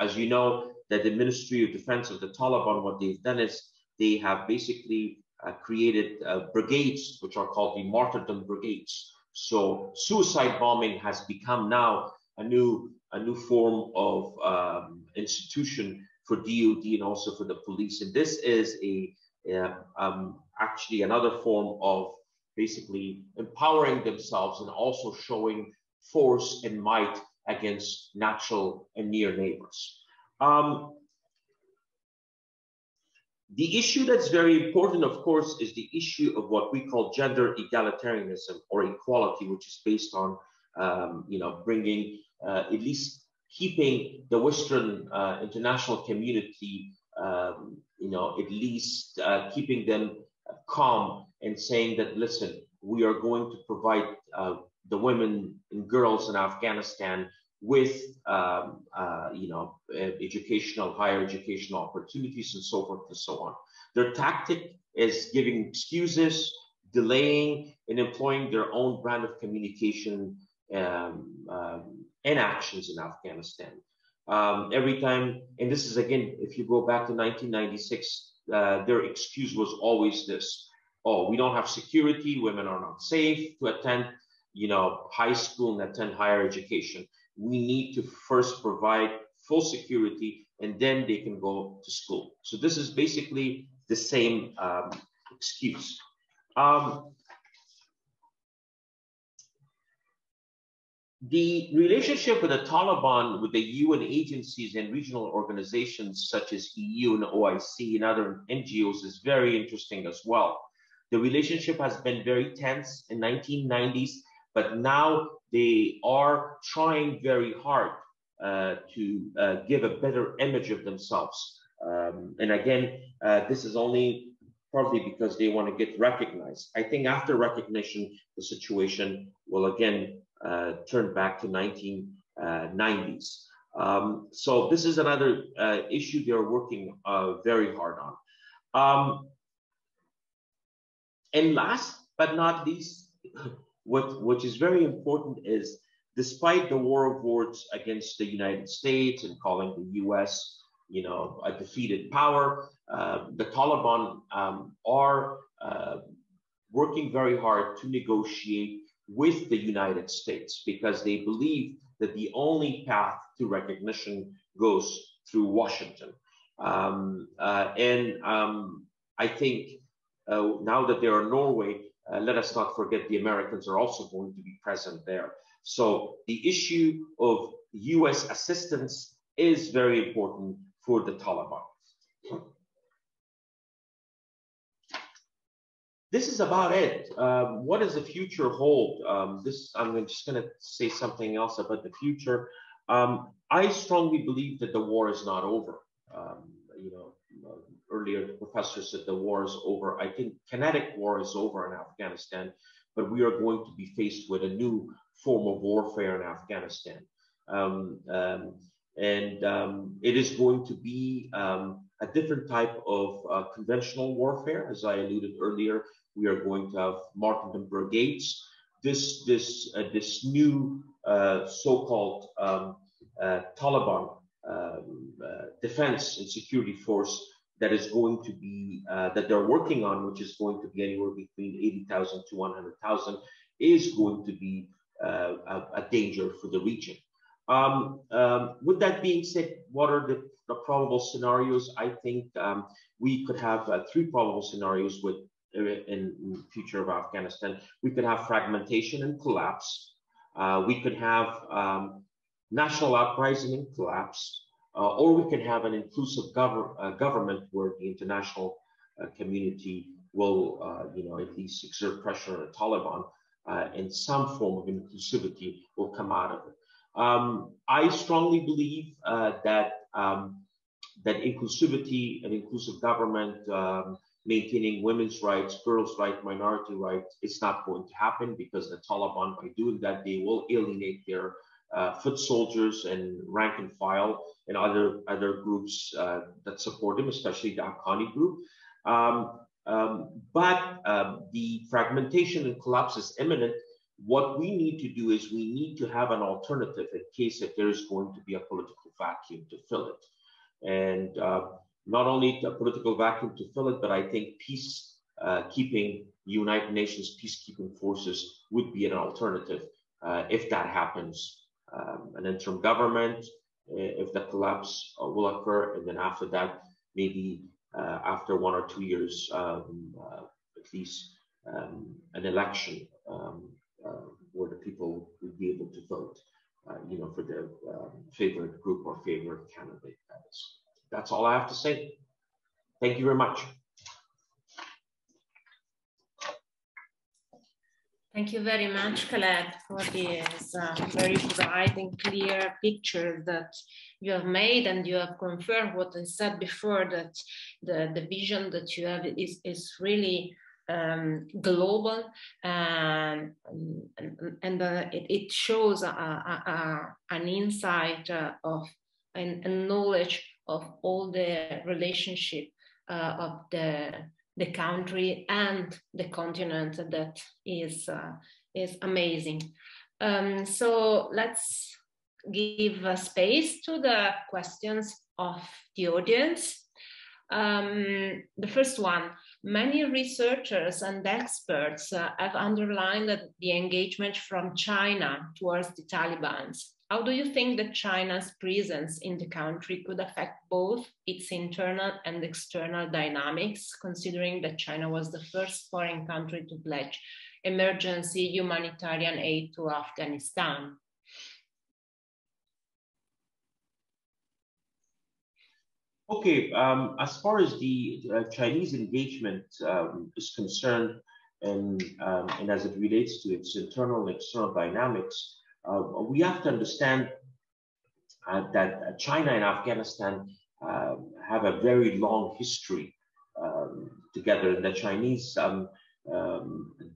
As you know, that the Ministry of Defense of the Taliban, what they've done is they have basically created brigades, which are called the martyrdom brigades. So suicide bombing has become now a new form of institution for DOD and also for the police. And this is actually another form of basically empowering themselves and also showing force and might against natural and near neighbors. The issue that's very important, of course, is the issue of what we call gender egalitarianism or equality, which is based on, bringing, at least keeping the Western international community, at least keeping them calm and saying that, listen, we are going to provide the women and girls in Afghanistan with, higher educational opportunities and so forth and so on. Their tactic is giving excuses, delaying, and employing their own brand of communication and actions in Afghanistan. Every time, and this is again, if you go back to 1996, their excuse was always this: oh, we don't have security, women are not safe to attend, high school and attend higher education. We need to first provide full security, and then they can go to school. So this is basically the same excuse. The relationship with the Taliban, with the UN agencies and regional organizations such as EU and OIC and other NGOs is very interesting as well. The relationship has been very tense in the 1990s, but now they are trying very hard to give a better image of themselves. And again, this is only partly because they want to get recognized. I think after recognition, the situation will again turn back to 1990s. So this is another issue they're working very hard on. And last but not least, which is very important is, despite the war of words against the United States and calling the US, a defeated power, the Taliban are working very hard to negotiate with the United States because they believe that the only path to recognition goes through Washington. I think now that they are in Norway, let us not forget the Americans are also going to be present there. So the issue of US assistance is very important for the Taliban. This is about it. What does the future hold? I'm just going to say something else about the future. I strongly believe that the war is not over. Earlier, the professor said the war is over. I think kinetic war is over in Afghanistan, but we are going to be faced with a new form of warfare in Afghanistan. It is going to be a different type of conventional warfare. As I alluded earlier, we are going to have martyrdom brigades. This new so-called Taliban defense and security force that is going to be, that they're working on, which is going to be anywhere between 80,000 to 100,000, is going to be a danger for the region. With that being said, what are the probable scenarios? I think we could have three probable scenarios in the future of Afghanistan. We could have fragmentation and collapse. We could have national uprising and collapse. Or we can have an inclusive government where the international community will, at least exert pressure on the Taliban and some form of inclusivity will come out of it. I strongly believe that inclusivity and inclusive government, maintaining women's rights, girls' rights, minority rights, it's not going to happen, because the Taliban, by doing that, they will alienate their foot soldiers and rank and file and other groups that support them, especially the Haqqani group. The fragmentation and collapse is imminent. What we need to do is we need to have an alternative in case if there is going to be a political vacuum to fill it. And not only a political vacuum to fill it, but I think peacekeeping, United Nations peacekeeping forces would be an alternative if that happens. An interim government, if the collapse will occur, and then after that, maybe after 1 or 2 years, at least an election where the people would be able to vote, for their favorite group or favorite candidate. That's all I have to say. Thank you very much. Thank you very much, Khaled, for this very bright and clear picture that you have made, and you have confirmed what I said before, that the vision that you have is really global, and it shows an insight of and knowledge of all the relationship of the country and the continent that is amazing. So let's give space to the questions of the audience. The first one, many researchers and experts have underlined that the engagement from China towards the Taliban. How do you think that China's presence in the country could affect both its internal and external dynamics, considering that China was the first foreign country to pledge emergency humanitarian aid to Afghanistan? Okay, as far as the Chinese engagement is concerned, and as it relates to its internal and external dynamics, we have to understand that China and Afghanistan have a very long history together. And the Chinese,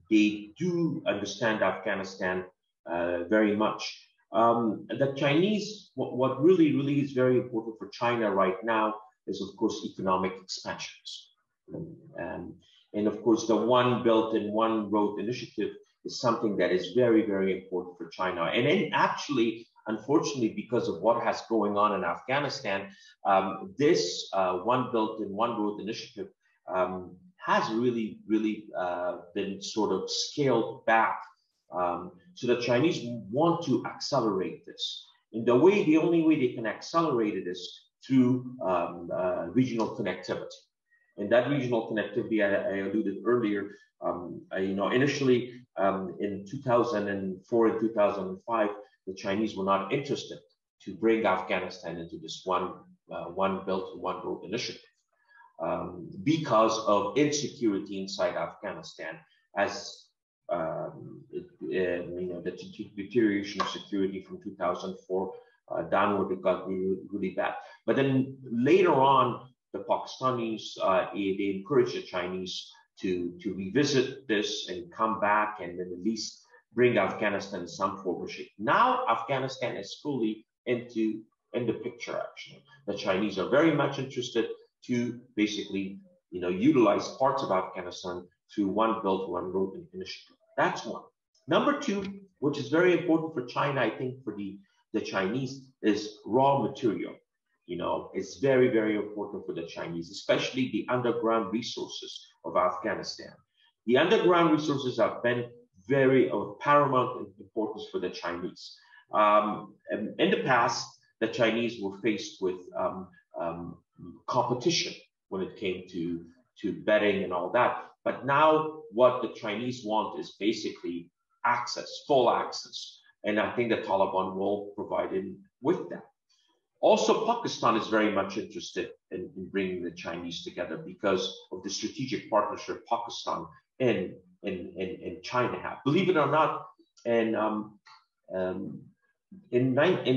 they do understand Afghanistan very much. The Chinese, what really is very important for China right now is, of course, economic expansions. And of course, the One Belt and One Road initiative is something that is very important for China. And then actually, unfortunately, because of what has going on in Afghanistan, this One Belt and One Road initiative has really been sort of scaled back. So the Chinese want to accelerate this. And the only way they can accelerate it is through regional connectivity. And that regional connectivity, I alluded earlier, initially in 2004 and 2005, the Chinese were not interested to bring Afghanistan into this One Belt and One Road initiative because of insecurity inside Afghanistan, as the deterioration of security from 2004 downward, it got really bad. But then later on, the Pakistanis, they encouraged the Chinese to revisit this and come back and then at least bring Afghanistan in some form or shape. Now Afghanistan is fully in the picture, actually. The Chinese are very much interested to basically utilize parts of Afghanistan through One Belt, One Road initiative. That's one. Number two, which is very important for China, I think for the Chinese, is raw material. It's very important for the Chinese, especially the underground resources of Afghanistan. The underground resources have been very of paramount importance for the Chinese. In the past, the Chinese were faced with competition when it came to betting and all that. But now what the Chinese want is basically access, full access. And I think the Taliban will provide him with that. Also, Pakistan is very much interested in bringing the Chinese together because of the strategic partnership Pakistan and China have. Believe it or not, and in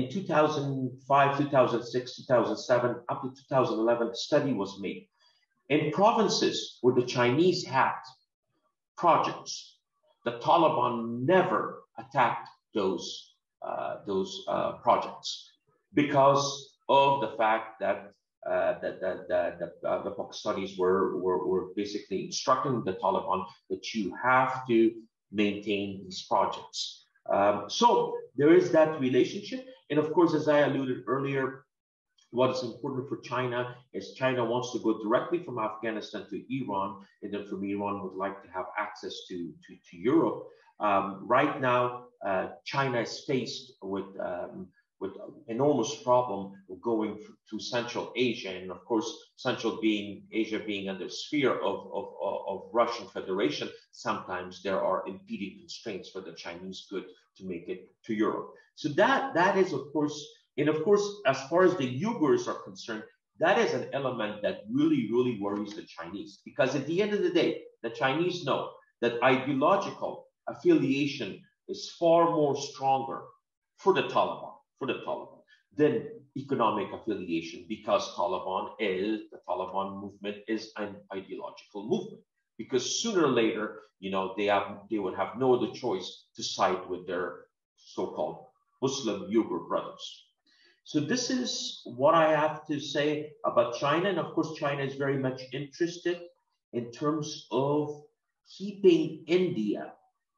2005, 2006, 2007, up to 2011, a study was made in provinces where the Chinese had projects. The Taliban never attacked those projects because of the fact that the Pakistanis were basically instructing the Taliban that you have to maintain these projects. So there is that relationship. And of course, as I alluded earlier, what is important for China is China wants to go directly from Afghanistan to Iran, and then from Iran would like to have access to Europe. Right now, China is faced with enormous problem of going to Central Asia, and of course, Central Asia being under sphere of Russian Federation, sometimes there are impeding constraints for the Chinese good to make it to Europe. So that is, of course, and of course, as far as the Uyghurs are concerned, that is an element that really, really worries the Chinese, because at the end of the day, the Chinese know that ideological affiliation is far more stronger for the Taliban than economic affiliation, because the Taliban movement is an ideological movement, because sooner or later, you know, they would have no other choice to side with their so-called Muslim Uyghur brothers. So this is what I have to say about China. And of course, China is very much interested in terms of keeping India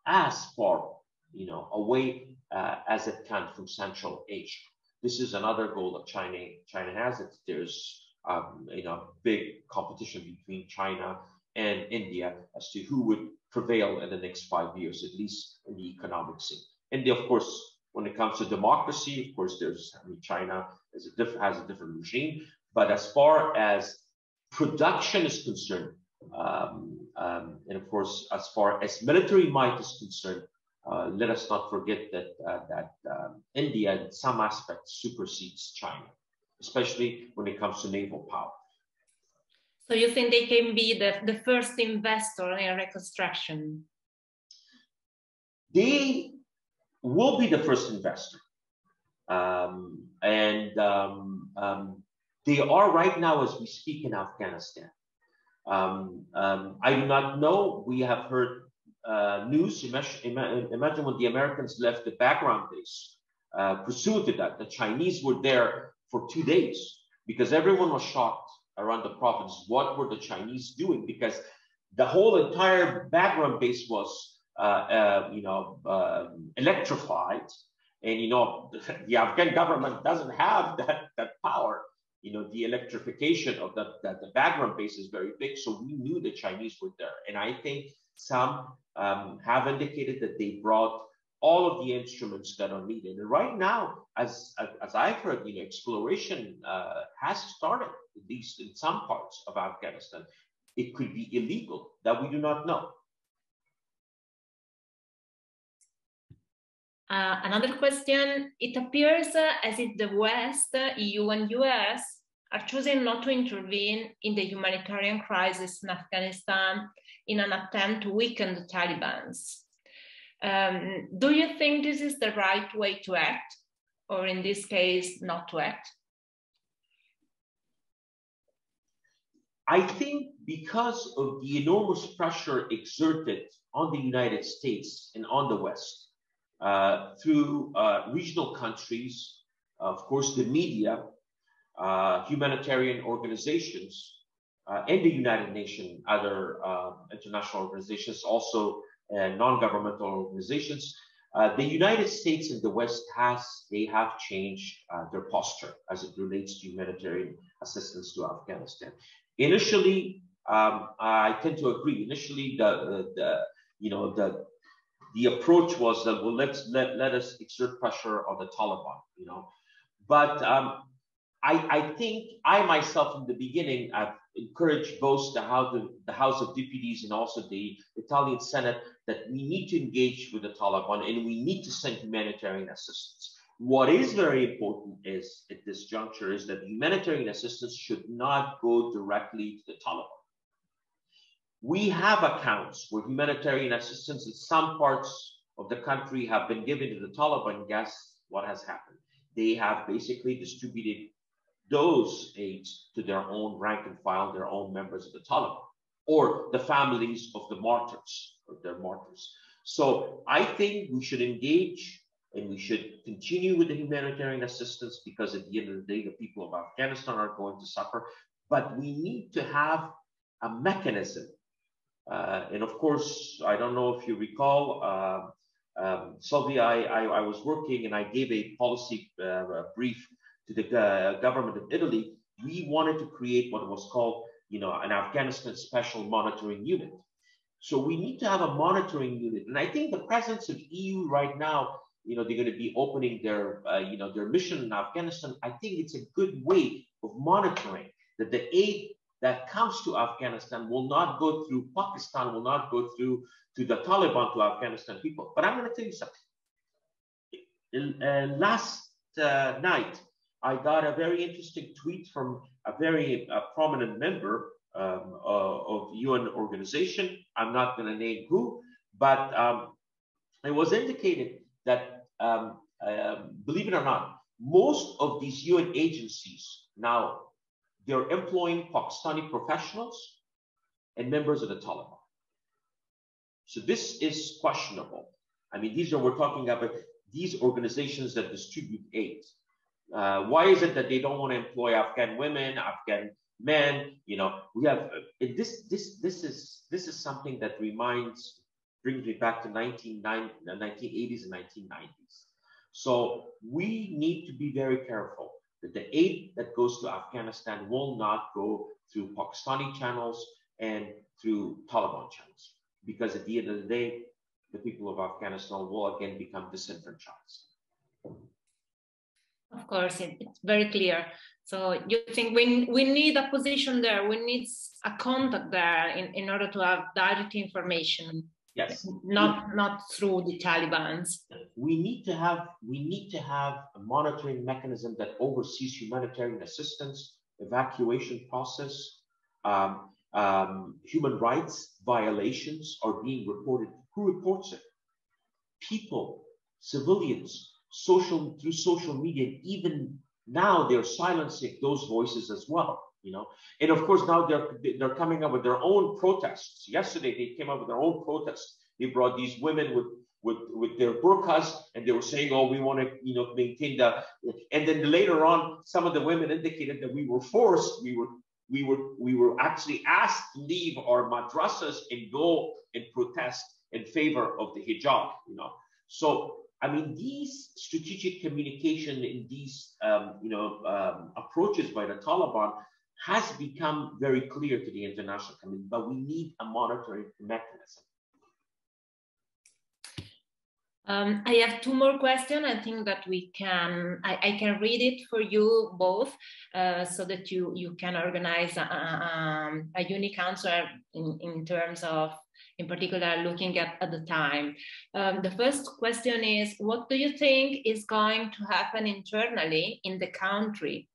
as far, you know, away as it can from Central Asia. This is another goal that China has. There's you know, big competition between China and India as to who would prevail in the next 5 years, at least in the economic scene. India, of course, when it comes to democracy, of course, China has a different regime. But as far as production is concerned, and of course, as far as military might is concerned, let us not forget that India, in some aspects, supersedes China, especially when it comes to naval power. So you think they can be the first investor in reconstruction? They will be the first investor. They are right now, as we speak, in Afghanistan. I do not know. We have heard news. Imagine when the Americans left the background base, pursuant to that, the Chinese were there for 2 days because everyone was shocked around the province. What were the Chinese doing? Because the whole entire background base was, electrified, and you know, the Afghan government doesn't have that power. You know, the electrification of the background base is very big, so we knew the Chinese were there, and I think some have indicated that they brought all of the instruments that are needed. And right now, as I've heard, you know, exploration has started, at least in some parts of Afghanistan. It could be illegal, that we do not know. Another question, it appears as if the West, EU and US, are choosing not to intervene in the humanitarian crisis in Afghanistan in an attempt to weaken the Taliban. Do you think this is the right way to act, or in this case, not to act? I think because of the enormous pressure exerted on the United States and on the West, through regional countries, of course, the media, humanitarian organizations, and the United Nations, other international organizations, also non-governmental organizations. The United States and the West have changed their posture as it relates to humanitarian assistance to Afghanistan. Initially, I tend to agree. Initially, the approach was that, well, let us exert pressure on the Taliban, you know. But I think I myself, in the beginning, I've encouraged both the House of Deputies and also the Italian Senate that we need to engage with the Taliban and we need to send humanitarian assistance. What is very important is, at this juncture, is that humanitarian assistance should not go directly to the Taliban. We have accounts with humanitarian assistance in some parts of the country have been given to the Taliban. Guess what has happened? They have basically distributed those aids to their own rank and file, their own members of the Taliban, or the families of the martyrs, or their martyrs. So I think we should engage and we should continue with the humanitarian assistance, because at the end of the day, the people of Afghanistan are going to suffer. But we need to have a mechanism. And of course, I don't know if you recall, Sylvia, I was working and I gave a policy brief to the government of Italy. We wanted to create what was called, you know, an Afghanistan special monitoring unit. So we need to have a monitoring unit. And I think the presence of EU right now, you know, they're going to be opening their, you know, their mission in Afghanistan. I think it's a good way of monitoring that the aid that comes to Afghanistan will not go through Pakistan, will not go through to the Taliban, to Afghanistan people. But I'm going to tell you something. Last night, I got a very interesting tweet from a very prominent member of UN organization. I'm not going to name who, but it was indicated that, believe it or not, most of these UN agencies now, they're employing Pakistani professionals and members of the Taliban. So this is questionable. I mean, these are, we're talking about these organizations that distribute aid. Why is it that they don't want to employ Afghan women, Afghan men? You know, we have this is something that brings me back to 1980s and 1990s. So we need to be very careful that the aid that goes to Afghanistan will not go through Pakistani channels and through Taliban channels, because at the end of the day, the people of Afghanistan will again become disenfranchised. Of course, it's very clear. So you think we need a position there, we need a contact there in order to have direct information. Yes. Not through the Taliban. We need to have a monitoring mechanism that oversees humanitarian assistance, evacuation process, human rights violations are being reported. Who reports it? People, civilians, through social media, and even now they're silencing those voices as well. You know, and of course now they're coming up with their own protests. Yesterday they came up with their own protests. They brought these women with their burqas, and they were saying, "Oh, we want to, you know, maintain the." And then later on, some of the women indicated that we were forced. We were actually asked to leave our madrasas and go and protest in favor of the hijab. You know, so I mean, these strategic communication and these approaches by the Taliban has become very clear to the international community, but we need a monitoring mechanism. I have two more questions. I think that I can read it for you both, so that you can organize a unique answer in terms of, in particular, looking at the time. The first question is, what do you think is going to happen internally in the country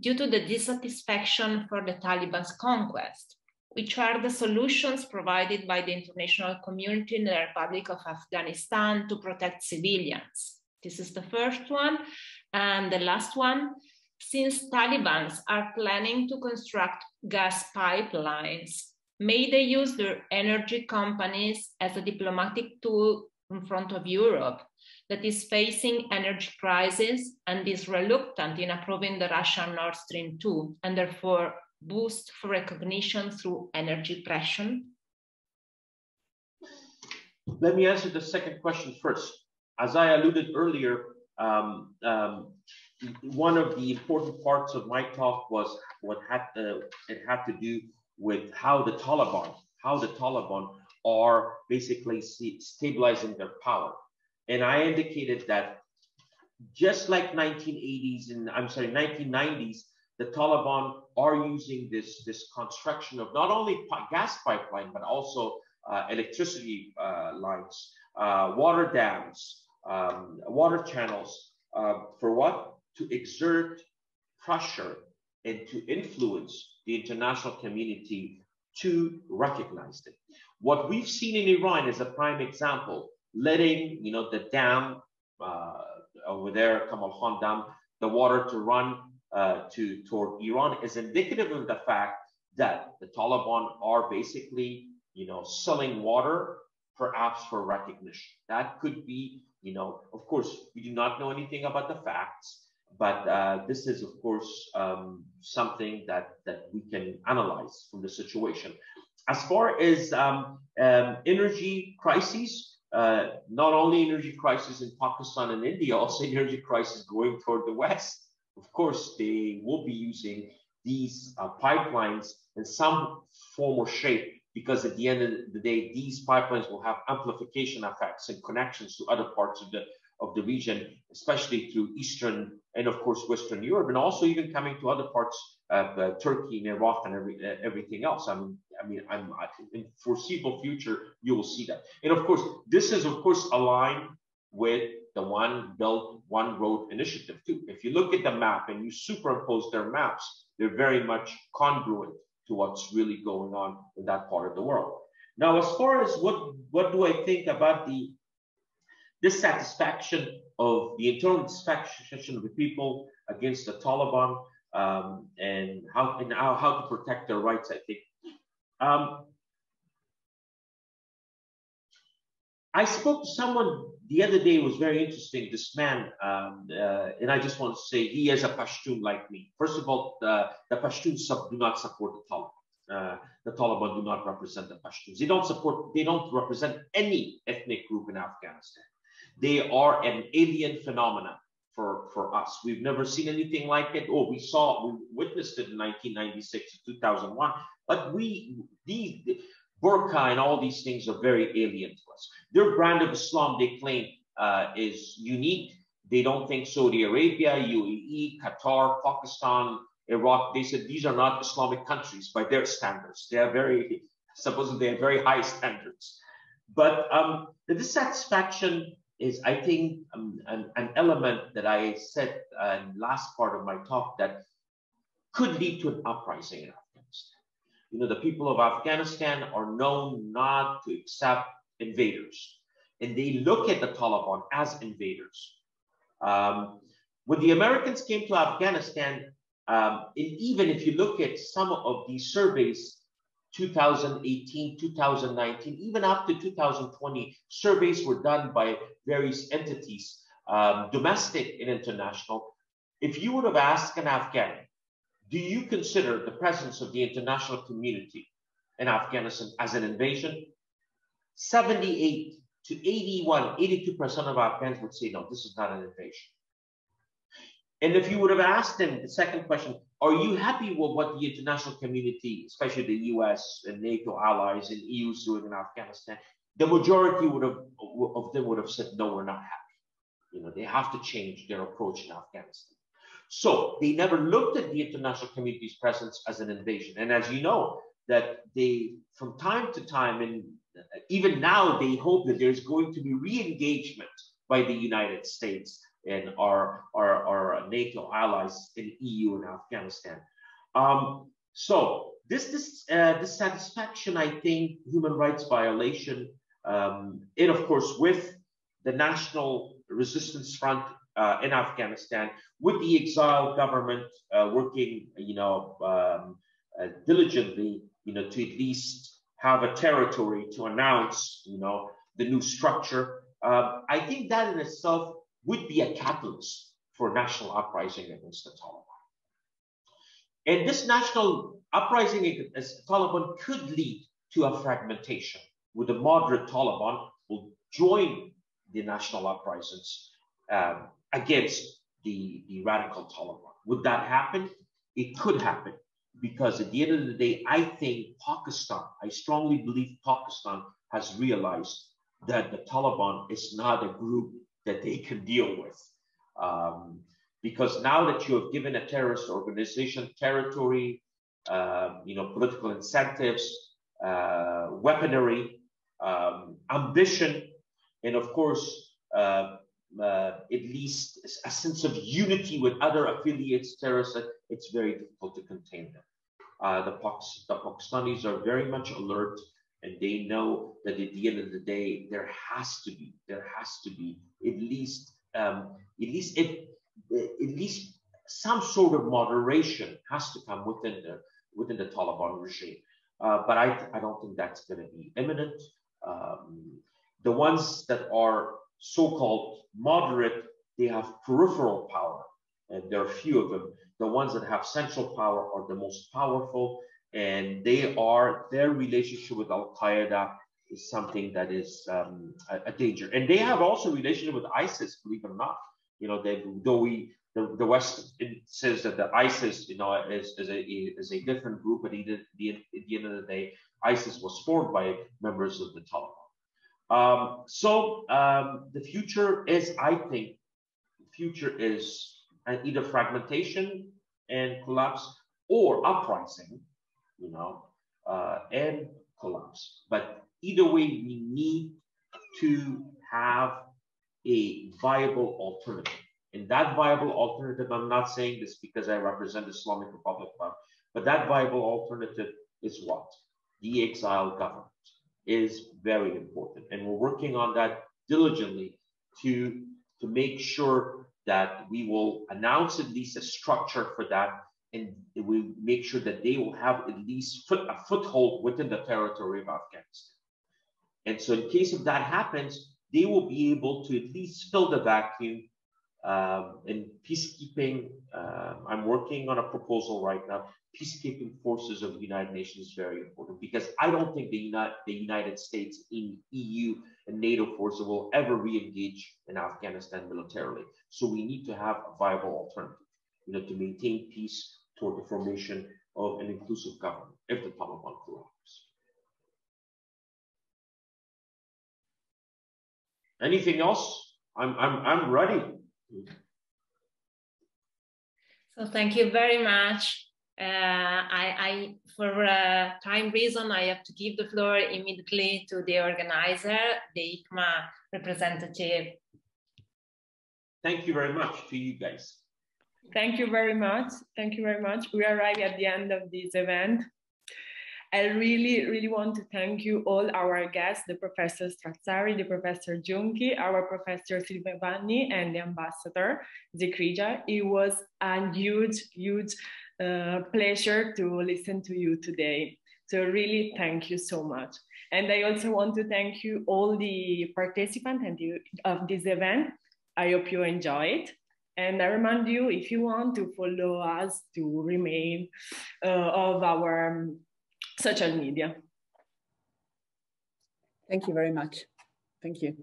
due to the dissatisfaction for the Taliban's conquest? Which are the solutions provided by the international community in the Republic of Afghanistan to protect civilians? This is the first one. And the last one, since Talibans are planning to construct gas pipelines, may they use their energy companies as a diplomatic tool in front of Europe that is facing energy crisis and is reluctant in approving the Russian Nord Stream 2, and therefore boost for recognition through energy oppression? Let me answer the second question first. As I alluded earlier, one of the important parts of my talk was it had to do with how the Taliban are basically stabilizing their power. And I indicated that just like 1990s, the Taliban are using this construction of not only gas pipeline, but also electricity lines, water dams, water channels, for what? To exert pressure and to influence the international community to recognize them. What we've seen in Iran is a prime example, letting the dam over there, Kamal Khan Dam, the water to run toward Iran is indicative of the fact that the Taliban are basically selling water, perhaps for recognition. That could be, of course, we do not know anything about the facts, but this is, of course, something that we can analyze from the situation. As far as energy crises, not only energy crisis in Pakistan and India, also energy crisis going toward the West. Of course, they will be using these pipelines in some form or shape, because at the end of the day, these pipelines will have amplification effects and connections to other parts of the region, especially through Eastern and, of course, Western Europe, and also even coming to other parts of Turkey and Iraq and everything else. In foreseeable future, you will see that. And, of course, this is, of course, aligned with the One Belt, One Road initiative, too. If you look at the map and you superimpose their maps, they're very much congruent to what's really going on in that part of the world. Now, as far as what do I think about the dissatisfaction of the internal dissatisfaction of the people against the Taliban and how to protect their rights, I think. I spoke to someone the other day, was very interesting, this man, and I just want to say he is a Pashtun like me. First of all, the Pashtuns do not support the Taliban. The Taliban do not represent the Pashtuns. They don't represent any ethnic group in Afghanistan. They are an alien phenomenon for us. We've never seen anything like it. Oh, we witnessed it in 1996 to 2001, but the burqa and all these things are very alien to us. Their brand of Islam, they claim, is unique. They don't think Saudi Arabia, UAE, Qatar, Pakistan, Iraq, they said these are not Islamic countries by their standards. They are supposedly high standards. But the dissatisfaction is, I think, an element that I said in last part of my talk that could lead to an uprising in Afghanistan. The people of Afghanistan are known not to accept invaders, and they look at the Taliban as invaders. When the Americans came to Afghanistan, and even if you look at some of these surveys, 2018, 2019, even up to 2020, surveys were done by various entities, domestic and international. If you would have asked an Afghan, do you consider the presence of the international community in Afghanistan as an invasion? 78 to 81, 82% of Afghans would say, no, this is not an invasion. And if you would have asked them the second question, are you happy with what the international community, especially the US and NATO allies and EU is doing in Afghanistan, the majority of them would have said, no, we're not happy. They have to change their approach in Afghanistan. So they never looked at the international community's presence as an invasion. And as you know, that they, from time to time, and even now, they hope that there's going to be re-engagement by the United States and our NATO allies in EU and Afghanistan. So this dissatisfaction, I think, human rights violation, and of course with the National Resistance Front in Afghanistan, with the exiled government working, diligently, to at least have a territory to announce, the new structure. I think that in itself would be a catalyst for national uprising against the Taliban. And this national uprising against the Taliban could lead to a fragmentation, where the moderate Taliban will join the national uprisings against the radical Taliban. Would that happen? It could happen, because at the end of the day, I think I strongly believe Pakistan has realized that the Taliban is not a group that they can deal with. Because now that you have given a terrorist organization territory, political incentives, weaponry, ambition, and of course, at least a sense of unity with other affiliates, terrorists, it's very difficult to contain them. The Pakistanis are very much alert, and they know that at the end of the day, there has to be at least some sort of moderation has to come within the Taliban regime. But I don't think that's going to be imminent. The ones that are so-called moderate, they have peripheral power, and there are few of them. The ones that have central power are the most powerful, and their relationship with Al-Qaeda is something that is a danger. And they have also a relationship with ISIS, believe it or not. You know, the West says that the ISIS, you know, is a different group, but at the end of the day, ISIS was formed by members of the Taliban. The future is, I think, either fragmentation and collapse or uprising, you know, and collapse. But either way, we need to have a viable alternative. And that viable alternative, I'm not saying this because I represent the Islamic Republic, but that viable alternative is what? The exile government is very important. And we're working on that diligently to make sure that we will announce at least a structure for that, and we make sure that they will have at least a foothold within the territory of Afghanistan. And so in case if that happens, they will be able to at least fill the vacuum in peacekeeping. I'm working on a proposal right now. Peacekeeping forces of the United Nations is very important, because I don't think the United States, in EU and NATO forces will ever re-engage in Afghanistan militarily. So we need to have a viable alternative, you know, to maintain peace toward the formation of an inclusive government if the Taliban collapse. Anything else? I'm ready. So thank you very much. I for time reason, I have to give the floor immediately to the organizer, the Hikma representative. Thank you very much to you guys. Thank you very much. Thank you very much. We arrive at the end of this event. I really, really want to thank you all our guests, the Professor Strazzari, the Professor Giunchi, our Professor Silvia Bagni, and the Ambassador Zekriya. It was a huge, huge pleasure to listen to you today. So really, thank you so much. And I also want to thank you all the participants of this event. I hope you enjoy it. And I remind you, if you want to follow us, to remain of our social media. Thank you very much. Thank you.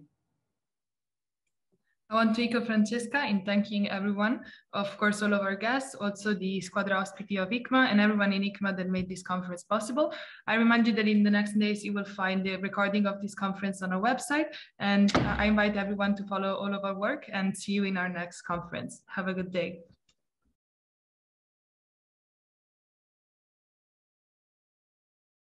I want to echo Francesca in thanking everyone, of course, all of our guests, also the Squadra Ospiti of ICMA and everyone in ICMA that made this conference possible. I remind you that in the next days, you will find the recording of this conference on our website, and I invite everyone to follow all of our work and see you in our next conference. Have a good day.